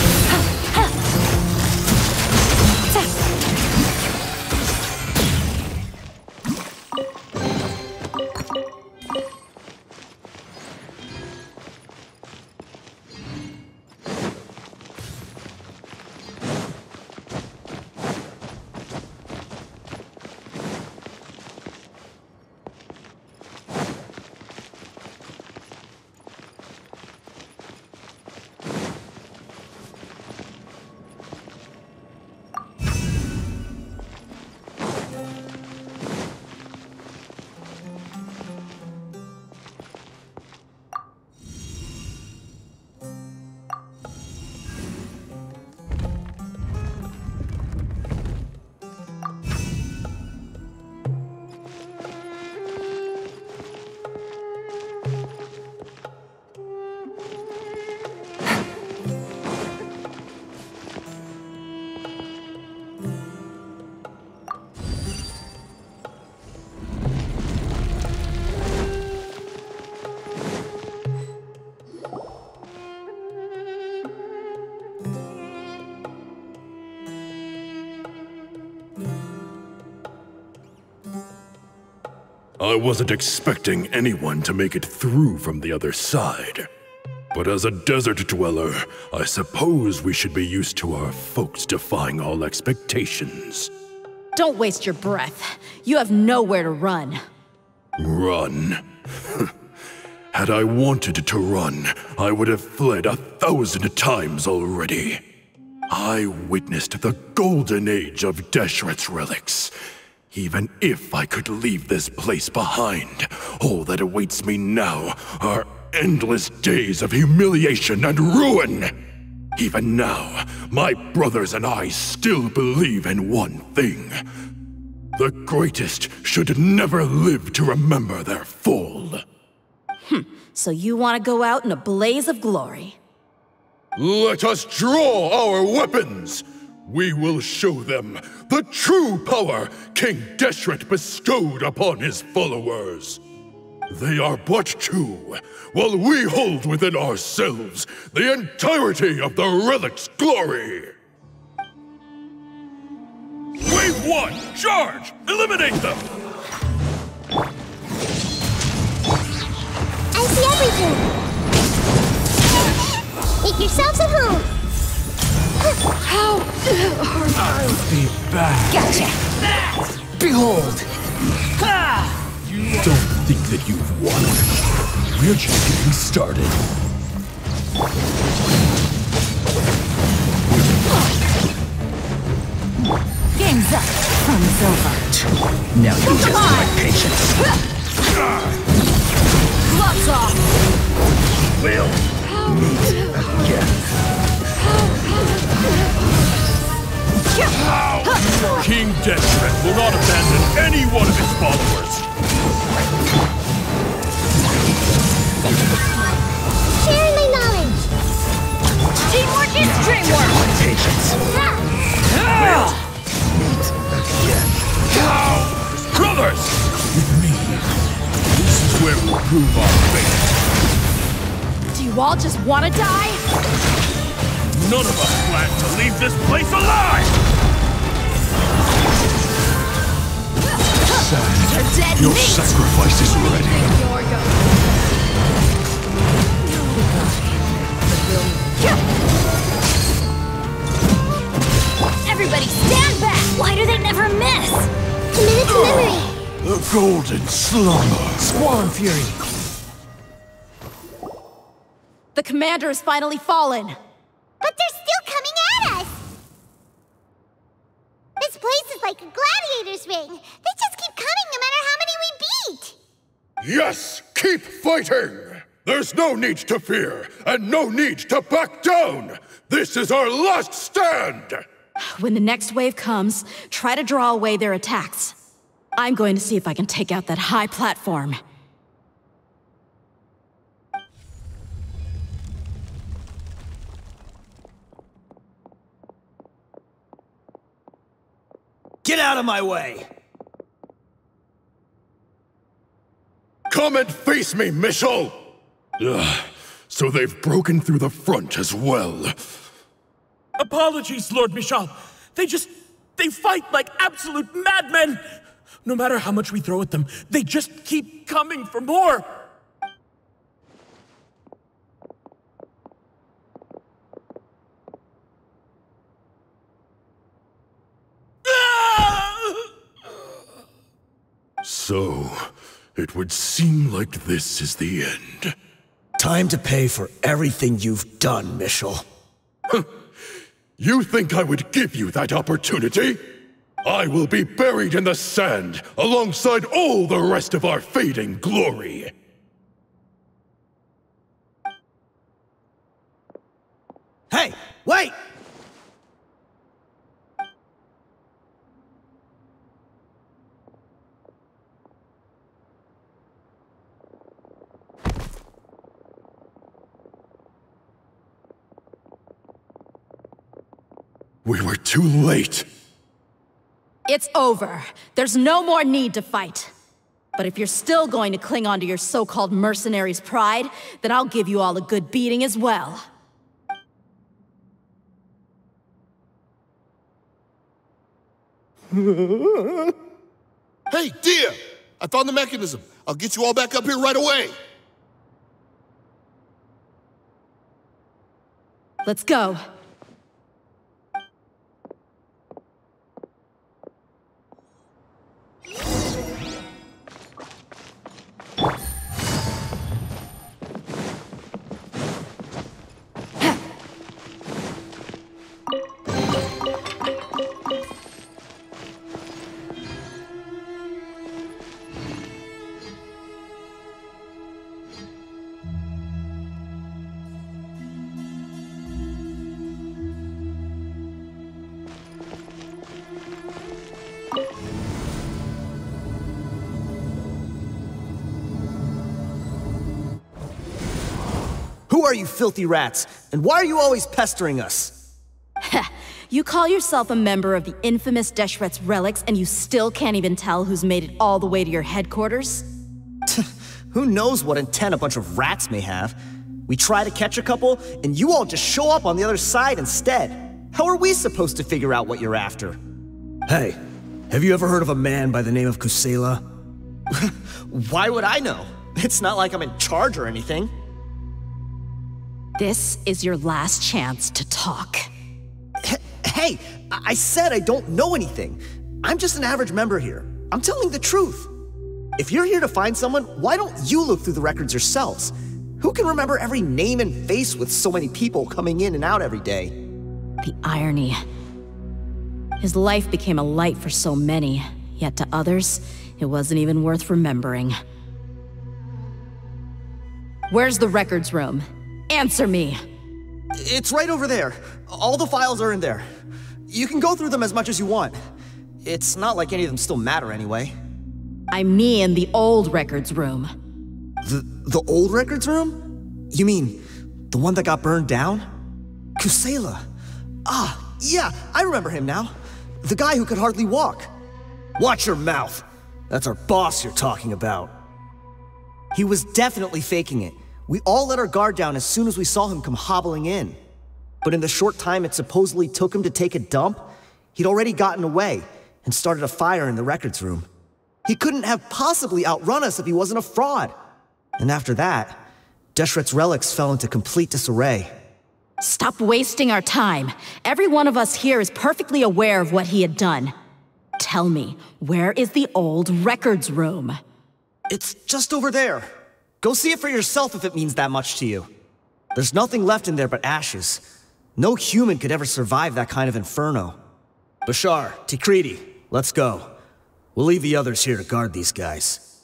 I wasn't expecting anyone to make it through from the other side. But as a desert dweller, I suppose we should be used to our folks defying all expectations. Don't waste your breath. You have nowhere to run. Run? Had I wanted to run, I would have fled a thousand times already. I witnessed the golden age of Deshret's relics. Even if I could leave this place behind, all that awaits me now are endless days of humiliation and ruin! Even now, my brothers and I still believe in one thing. The greatest should never live to remember their fall. Hm, so you want to go out in a blaze of glory? Let us draw our weapons! We will show them the true power King Deshret bestowed upon his followers. They are but two, while we hold within ourselves the entirety of the relic's glory. Wave one, charge! Eliminate them! I see everything! Make yourselves at home! How hard I'll be back. Gotcha! Behold! Ha! You don't think that you've won. We're just getting started. Game's up. Fun's over. Now you Come just need patience. Gloves off! We'll meet again. How? King Deshret will not abandon any one of his followers. Share my knowledge. Teamwork is dreamwork. Patience. We'll meet again. How? Brothers! With me. This is where we prove our fate. Do you all just want to die? None of us plan to leave this place alive! Sad. Your meat. Sacrifice is ready. Everybody stand back! Why do they never miss? A minute's memory! The golden slumber! Squall fury! The commander has finally fallen! But they're still coming at us! This place is like a gladiator's ring! They just keep coming no matter how many we beat! Yes! Keep fighting! There's no need to fear, and no need to back down! This is our last stand! When the next wave comes, try to draw away their attacks. I'm going to see if I can take out that high platform. Get out of my way! Come and face me, Michel! Ugh, so they've broken through the front as well. Apologies, Lord Michel. They just... they fight like absolute madmen! No matter how much we throw at them, they just keep coming for more! So, it would seem like this is the end. Time to pay for everything you've done, Michel. Huh. You think I would give you that opportunity? I will be buried in the sand, alongside all the rest of our fading glory. Hey, wait! We were too late. It's over. There's no more need to fight. But if you're still going to cling on to your so-called mercenaries' pride, then I'll give you all a good beating as well. Hey, Dia! I found the mechanism. I'll get you all back up here right away. Let's go! Are you filthy rats? And why are you always pestering us? You call yourself a member of the infamous Deshret's Relics and you still can't even tell who's made it all the way to your headquarters? Who knows what intent a bunch of rats may have? We try to catch a couple, and you all just show up on the other side instead. How are we supposed to figure out what you're after? Hey, have you ever heard of a man by the name of Kusayla? Why would I know? It's not like I'm in charge or anything. This is your last chance to talk. Hey, I said I don't know anything. I'm just an average member here. I'm telling the truth. If you're here to find someone, why don't you look through the records yourselves? Who can remember every name and face with so many people coming in and out every day? The irony. His life became a light for so many, yet to others, it wasn't even worth remembering. Where's the records room? Answer me! It's right over there. All the files are in there. You can go through them as much as you want. It's not like any of them still matter anyway. I mean the old records room. The, the old records room? You mean the one that got burned down? Kusayla. Ah, yeah, I remember him now. The guy who could hardly walk. Watch your mouth. That's our boss you're talking about. He was definitely faking it. We all let our guard down as soon as we saw him come hobbling in. But in the short time it supposedly took him to take a dump, he'd already gotten away and started a fire in the records room. He couldn't have possibly outrun us if he wasn't a fraud. And after that, Deshret's relics fell into complete disarray. Stop wasting our time. Every one of us here is perfectly aware of what he had done. Tell me, where is the old records room? It's just over there. Go see it for yourself if it means that much to you. There's nothing left in there but ashes. No human could ever survive that kind of inferno. Bashar, Tikriti, let's go. We'll leave the others here to guard these guys.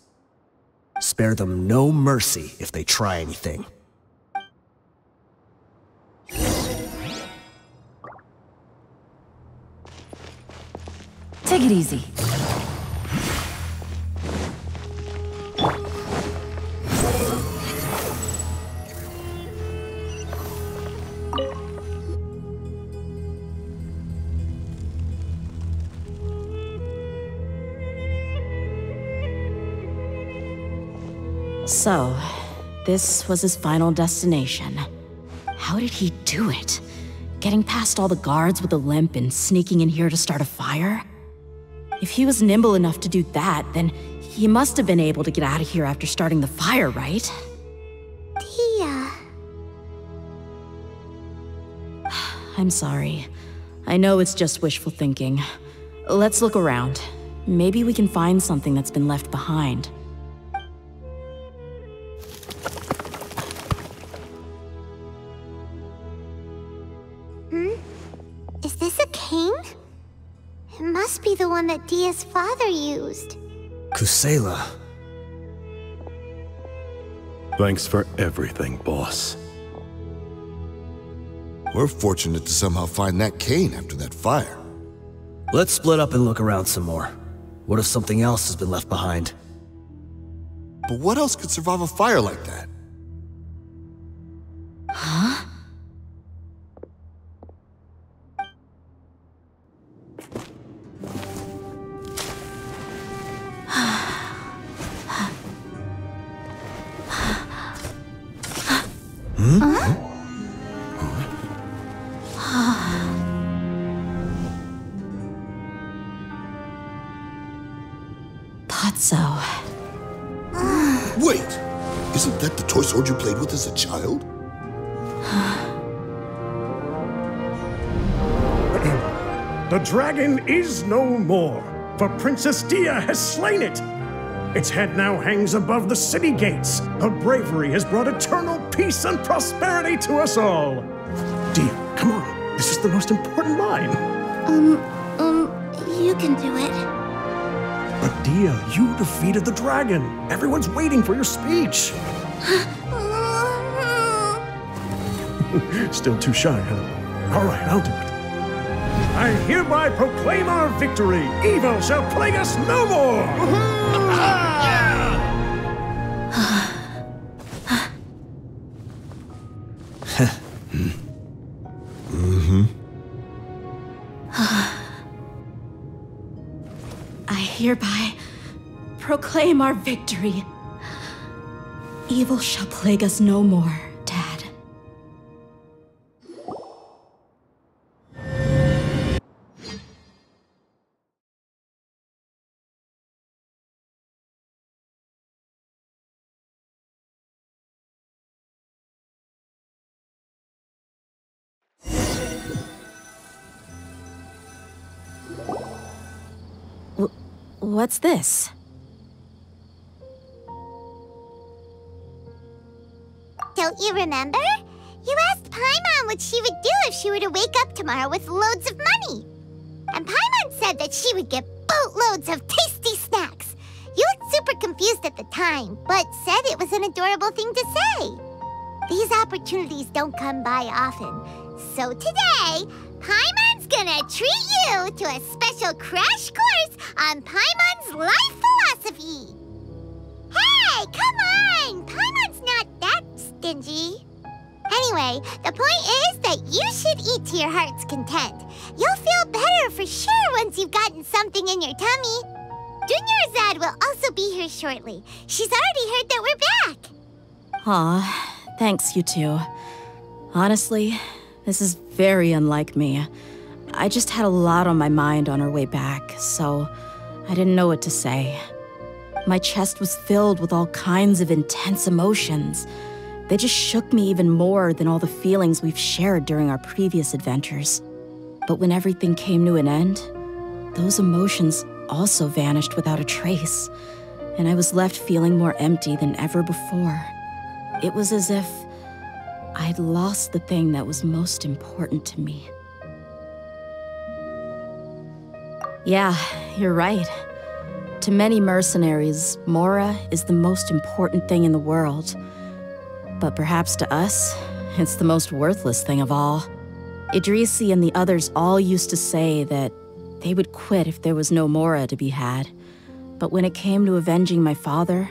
Spare them no mercy if they try anything. Take it easy. So, this was his final destination. How did he do it? Getting past all the guards with a limp and sneaking in here to start a fire? If he was nimble enough to do that, then he must have been able to get out of here after starting the fire, right? Dia. I'm sorry. I know it's just wishful thinking. Let's look around. Maybe we can find something that's been left behind. The one that Dia's father used. Kusayla. Thanks for everything, boss. We're fortunate to somehow find that cane after that fire. Let's split up and look around some more. What if something else has been left behind? But what else could survive a fire like that? Huh? Wait! Isn't that the toy sword you played with as a child? The dragon is no more, for Princess Dia has slain it. Its head now hangs above the city gates. Her bravery has brought eternal peace and prosperity to us all. Dia, come on. This is the most important line. Um, um, you can do it. But Dia, you defeated the dragon. Everyone's waiting for your speech. Still too shy, huh? All right, I'll do it. I hereby proclaim our victory! Evil shall plague us no more! Mm-hmm. I hereby proclaim our victory. Evil shall plague us no more. What's this? Don't you remember? You asked Paimon what she would do if she were to wake up tomorrow with loads of money. And Paimon said that she would get boatloads of tasty snacks. You looked super confused at the time, but said it was an adorable thing to say. These opportunities don't come by often. So today, Paimon's gonna treat you to a special crash course on Paimon's life philosophy! Hey, come on! Paimon's not that stingy. Anyway, the point is that you should eat to your heart's content. You'll feel better for sure once you've gotten something in your tummy. Dunyarzad will also be here shortly. She's already heard that we're back. Aw, thanks you two. Honestly, this is very unlike me. I just had a lot on my mind on our way back, so I didn't know what to say. My chest was filled with all kinds of intense emotions. They just shook me even more than all the feelings we've shared during our previous adventures. But when everything came to an end, those emotions also vanished without a trace, and I was left feeling more empty than ever before. It was as if I'd lost the thing that was most important to me. Yeah, you're right. To many mercenaries, Mora is the most important thing in the world. But perhaps to us, it's the most worthless thing of all. Idrisi and the others all used to say that they would quit if there was no Mora to be had. But when it came to avenging my father,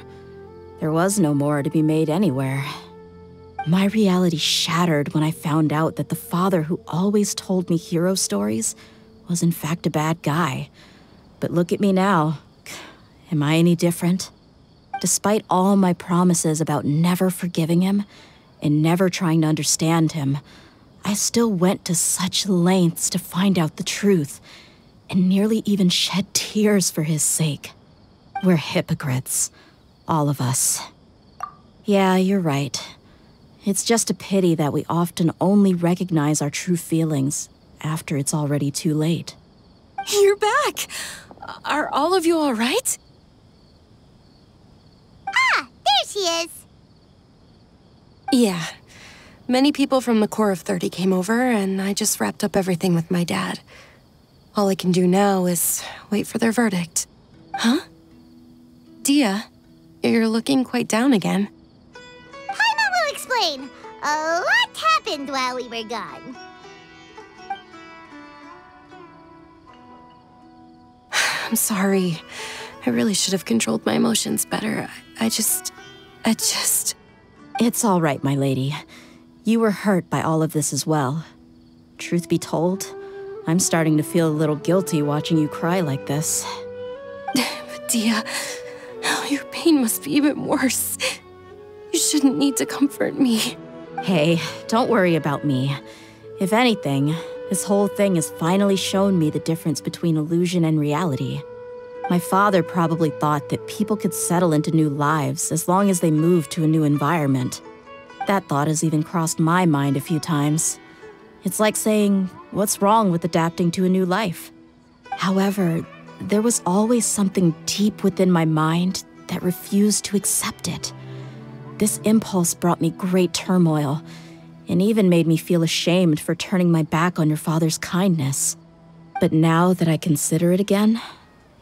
there was no Mora to be made anywhere. My reality shattered when I found out that the father who always told me hero stories was in fact a bad guy. But look at me now. Am I any different? Despite all my promises about never forgiving him and never trying to understand him, I still went to such lengths to find out the truth and nearly even shed tears for his sake. We're hypocrites, all of us. Yeah, you're right. It's just a pity that we often only recognize our true feelings after it's already too late. You're back! Are all of you all right? Ah, there she is! Yeah. Many people from the Corps of Thirty came over, and I just wrapped up everything with my dad. All I can do now is wait for their verdict. Huh? Dia, you're looking quite down again. A lot happened while we were gone. I'm sorry. I really should have controlled my emotions better. I, I just... I just... It's all right, my lady. You were hurt by all of this as well. Truth be told, I'm starting to feel a little guilty watching you cry like this. But Dia, your pain must be even worse. You shouldn't need to comfort me. Hey, don't worry about me. If anything, this whole thing has finally shown me the difference between illusion and reality. My father probably thought that people could settle into new lives as long as they moved to a new environment. That thought has even crossed my mind a few times. It's like saying, what's wrong with adapting to a new life? However, there was always something deep within my mind that refused to accept it. This impulse brought me great turmoil, and even made me feel ashamed for turning my back on your father's kindness. But now that I consider it again,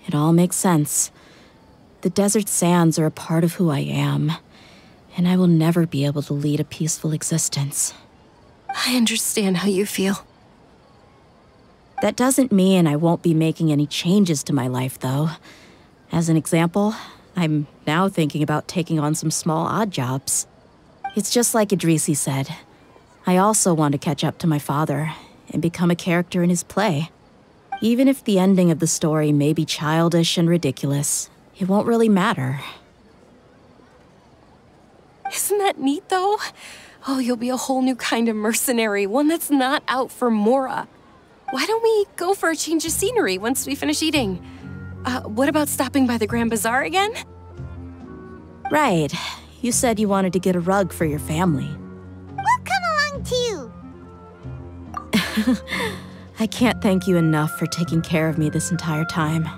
it all makes sense. The desert sands are a part of who I am, and I will never be able to lead a peaceful existence. I understand how you feel. That doesn't mean I won't be making any changes to my life, though. As an example, I'm now thinking about taking on some small odd jobs. It's just like Idrisi said. I also want to catch up to my father and become a character in his play. Even if the ending of the story may be childish and ridiculous, it won't really matter. Isn't that neat, though? Oh, you'll be a whole new kind of mercenary, one that's not out for Mora. Why don't we go for a change of scenery once we finish eating? Uh, what about stopping by the Grand Bazaar again? Right. You said you wanted to get a rug for your family. We'll come along too! I can't thank you enough for taking care of me this entire time.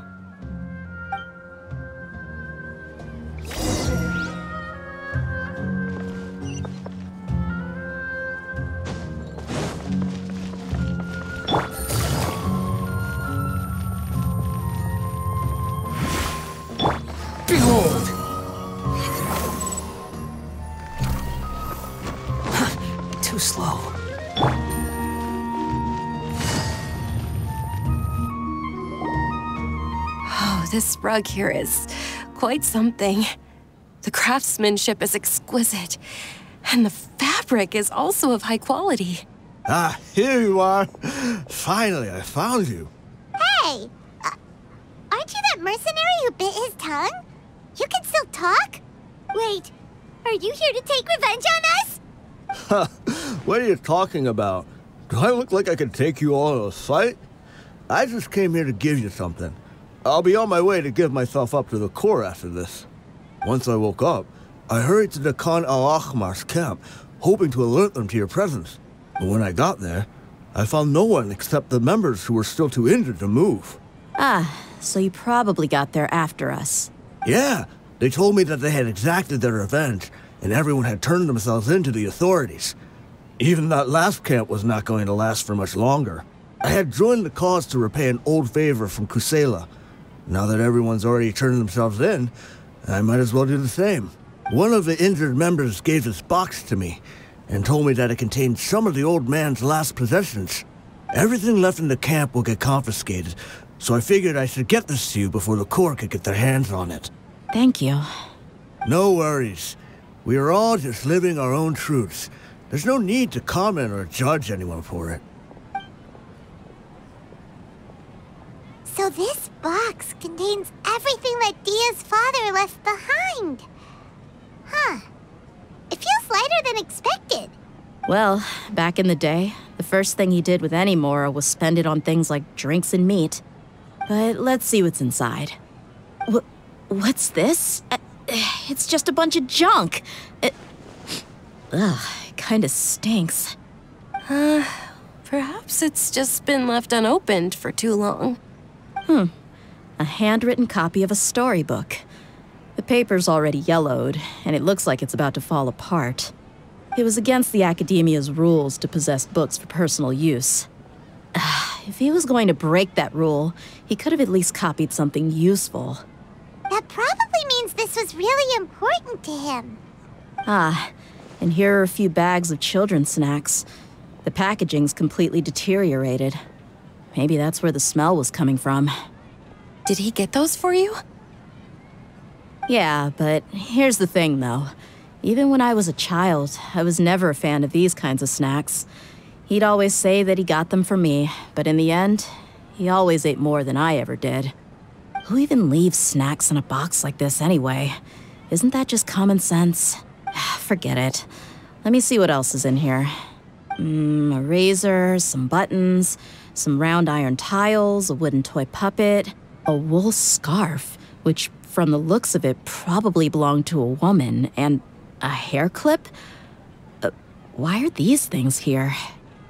This rug here is quite something. The craftsmanship is exquisite, and the fabric is also of high quality. Ah, here you are. Finally, I found you. Hey! Uh, aren't you that mercenary who bit his tongue? You can still talk? Wait, are you here to take revenge on us? What are you talking about? Do I look like I could take you all to a fight? I just came here to give you something. I'll be on my way to give myself up to the Corps after this. Once I woke up, I hurried to Dakhan al-Ahmar's camp, hoping to alert them to your presence. But when I got there, I found no one except the members who were still too injured to move. Ah, so you probably got there after us. Yeah, they told me that they had exacted their revenge, and everyone had turned themselves in to the authorities. Even that last camp was not going to last for much longer. I had joined the cause to repay an old favor from Kusayla. Now that everyone's already turned themselves in, I might as well do the same. One of the injured members gave this box to me and told me that it contained some of the old man's last possessions. Everything left in the camp will get confiscated, so I figured I should get this to you before the Corps could get their hands on it. Thank you. No worries. We are all just living our own truths. There's no need to comment or judge anyone for it. So this box contains everything that Dia's father left behind. Huh. It feels lighter than expected. Well, back in the day, the first thing he did with any Mora was spend it on things like drinks and meat. But let's see what's inside. Wh what's this? Uh, it's just a bunch of junk. It, ugh, it kinda stinks. Uh, perhaps it's just been left unopened for too long. Hmm. A handwritten copy of a storybook. The paper's already yellowed, and it looks like it's about to fall apart. It was against the Academia's rules to possess books for personal use. If he was going to break that rule, he could have at least copied something useful. That probably means this was really important to him. Ah, and here are a few bags of children's snacks. The packaging's completely deteriorated. Maybe that's where the smell was coming from. Did he get those for you? Yeah, but here's the thing, though. Even when I was a child, I was never a fan of these kinds of snacks. He'd always say that he got them for me, but in the end, he always ate more than I ever did. Who even leaves snacks in a box like this anyway? Isn't that just common sense? Forget it. Let me see what else is in here. Mm, a razor, some buttons, some round iron tiles, a wooden toy puppet, a wool scarf, which from the looks of it probably belonged to a woman, and a hair clip? Uh, why are these things here?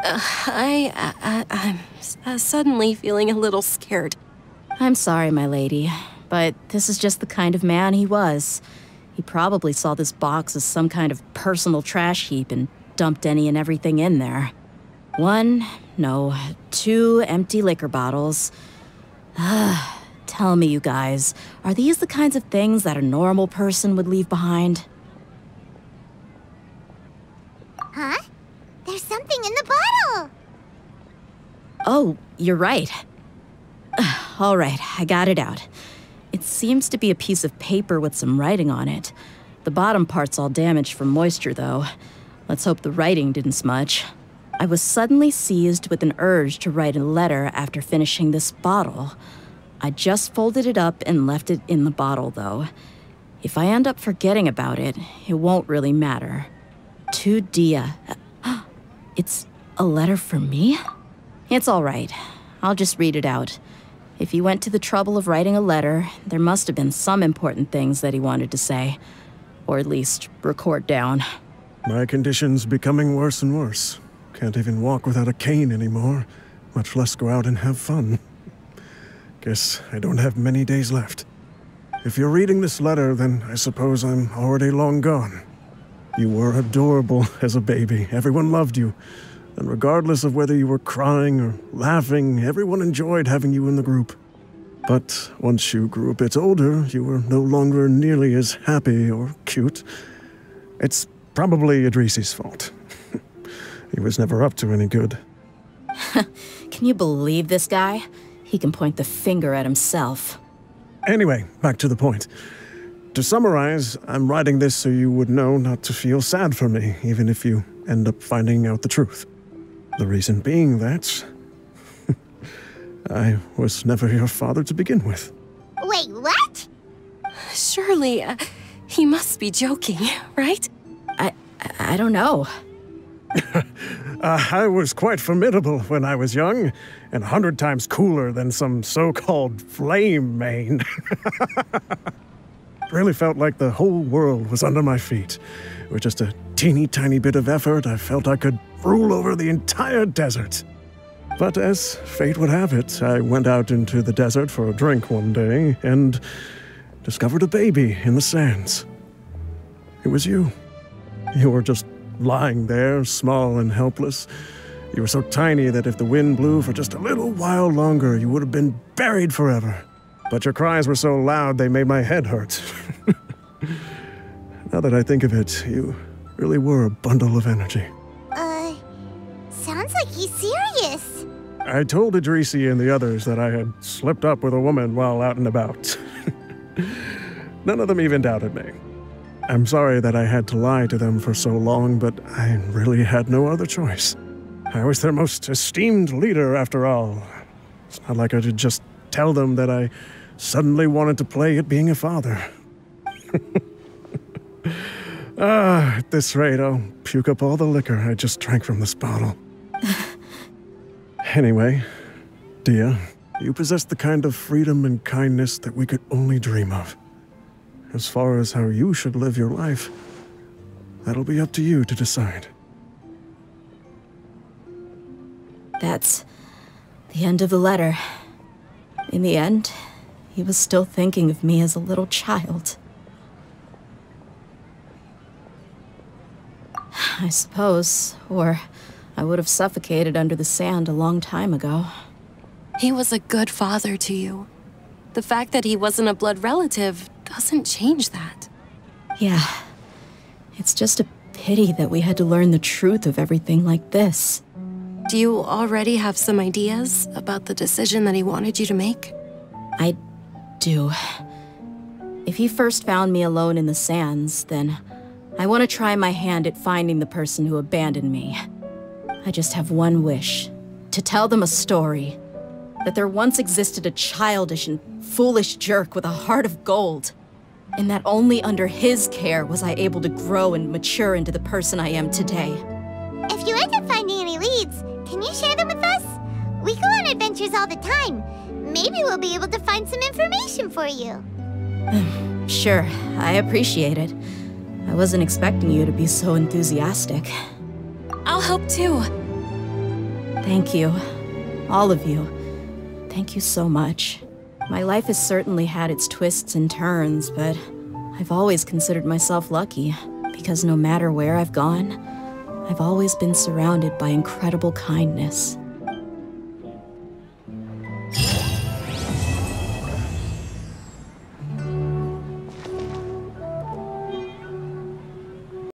Uh, I, I, I'm uh, suddenly feeling a little scared. I'm sorry, my lady, but this is just the kind of man he was. He probably saw this box as some kind of personal trash heap and dumped any and everything in there. One, no, two empty liquor bottles. Tell me, you guys, are these the kinds of things that a normal person would leave behind? Huh? There's something in the bottle! Oh, you're right. All right, I got it out. It seems to be a piece of paper with some writing on it. The bottom part's all damaged from moisture, though. Let's hope the writing didn't smudge. I was suddenly seized with an urge to write a letter after finishing this bottle. I just folded it up and left it in the bottle, though. If I end up forgetting about it, it won't really matter. To Dia. It's a letter for me? It's all right. I'll just read it out. If he went to the trouble of writing a letter, there must have been some important things that he wanted to say. Or at least, record down. My condition's becoming worse and worse. Can't even walk without a cane anymore, much less go out and have fun. Guess I don't have many days left. If you're reading this letter, then I suppose I'm already long gone. You were adorable as a baby. Everyone loved you. And regardless of whether you were crying or laughing, everyone enjoyed having you in the group. But once you grew a bit older, you were no longer nearly as happy or cute. It's probably Idrisi's fault. He was never up to any good. Can you believe this guy? He can point the finger at himself. Anyway, back to the point. To summarize, I'm writing this so you would know not to feel sad for me, even if you end up finding out the truth. The reason being that I was never your father to begin with. Wait, what? Surely, uh, he must be joking, right? I, I don't know. uh, I was quite formidable when I was young, and a hundred times cooler than some so-called flame mane. It really felt like the whole world was under my feet. With just a teeny tiny bit of effort, I felt I could rule over the entire desert. But as fate would have it, I went out into the desert for a drink one day and discovered a baby in the sands. It was you. You were just lying there, small and helpless. You were so tiny that if the wind blew for just a little while longer, you would have been buried forever. But your cries were so loud they made my head hurt. Now that I think of it, you really were a bundle of energy. Uh, sounds like he's serious. I told Idrisi and the others that I had slipped up with a woman while out and about. None of them even doubted me. I'm sorry that I had to lie to them for so long, but I really had no other choice. I was their most esteemed leader, after all. It's not like I could just tell them that I suddenly wanted to play at being a father. Ah, at this rate, I'll puke up all the liquor I just drank from this bottle. Anyway, Dia, you possess the kind of freedom and kindness that we could only dream of. As far as how you should live your life, that'll be up to you to decide. That's the end of the letter. In the end, he was still thinking of me as a little child. I suppose, or I would have suffocated under the sand a long time ago. He was a good father to you. The fact that he wasn't a blood relative doesn't change that. Yeah. It's just a pity that we had to learn the truth of everything like this. Do you already have some ideas about the decision that he wanted you to make? I do. If he first found me alone in the sands, then I want to try my hand at finding the person who abandoned me. I just have one wish. To tell them a story. That there once existed a childish and foolish jerk with a heart of gold, and that only under his care was I able to grow and mature into the person I am today. If you end up finding any leads, can you share them with us? We go on adventures all the time. Maybe we'll be able to find some information for you. Sure, I appreciate it. I wasn't expecting you to be so enthusiastic. I'll help too. Thank you. All of you. Thank you so much. My life has certainly had its twists and turns, but I've always considered myself lucky, because no matter where I've gone, I've always been surrounded by incredible kindness.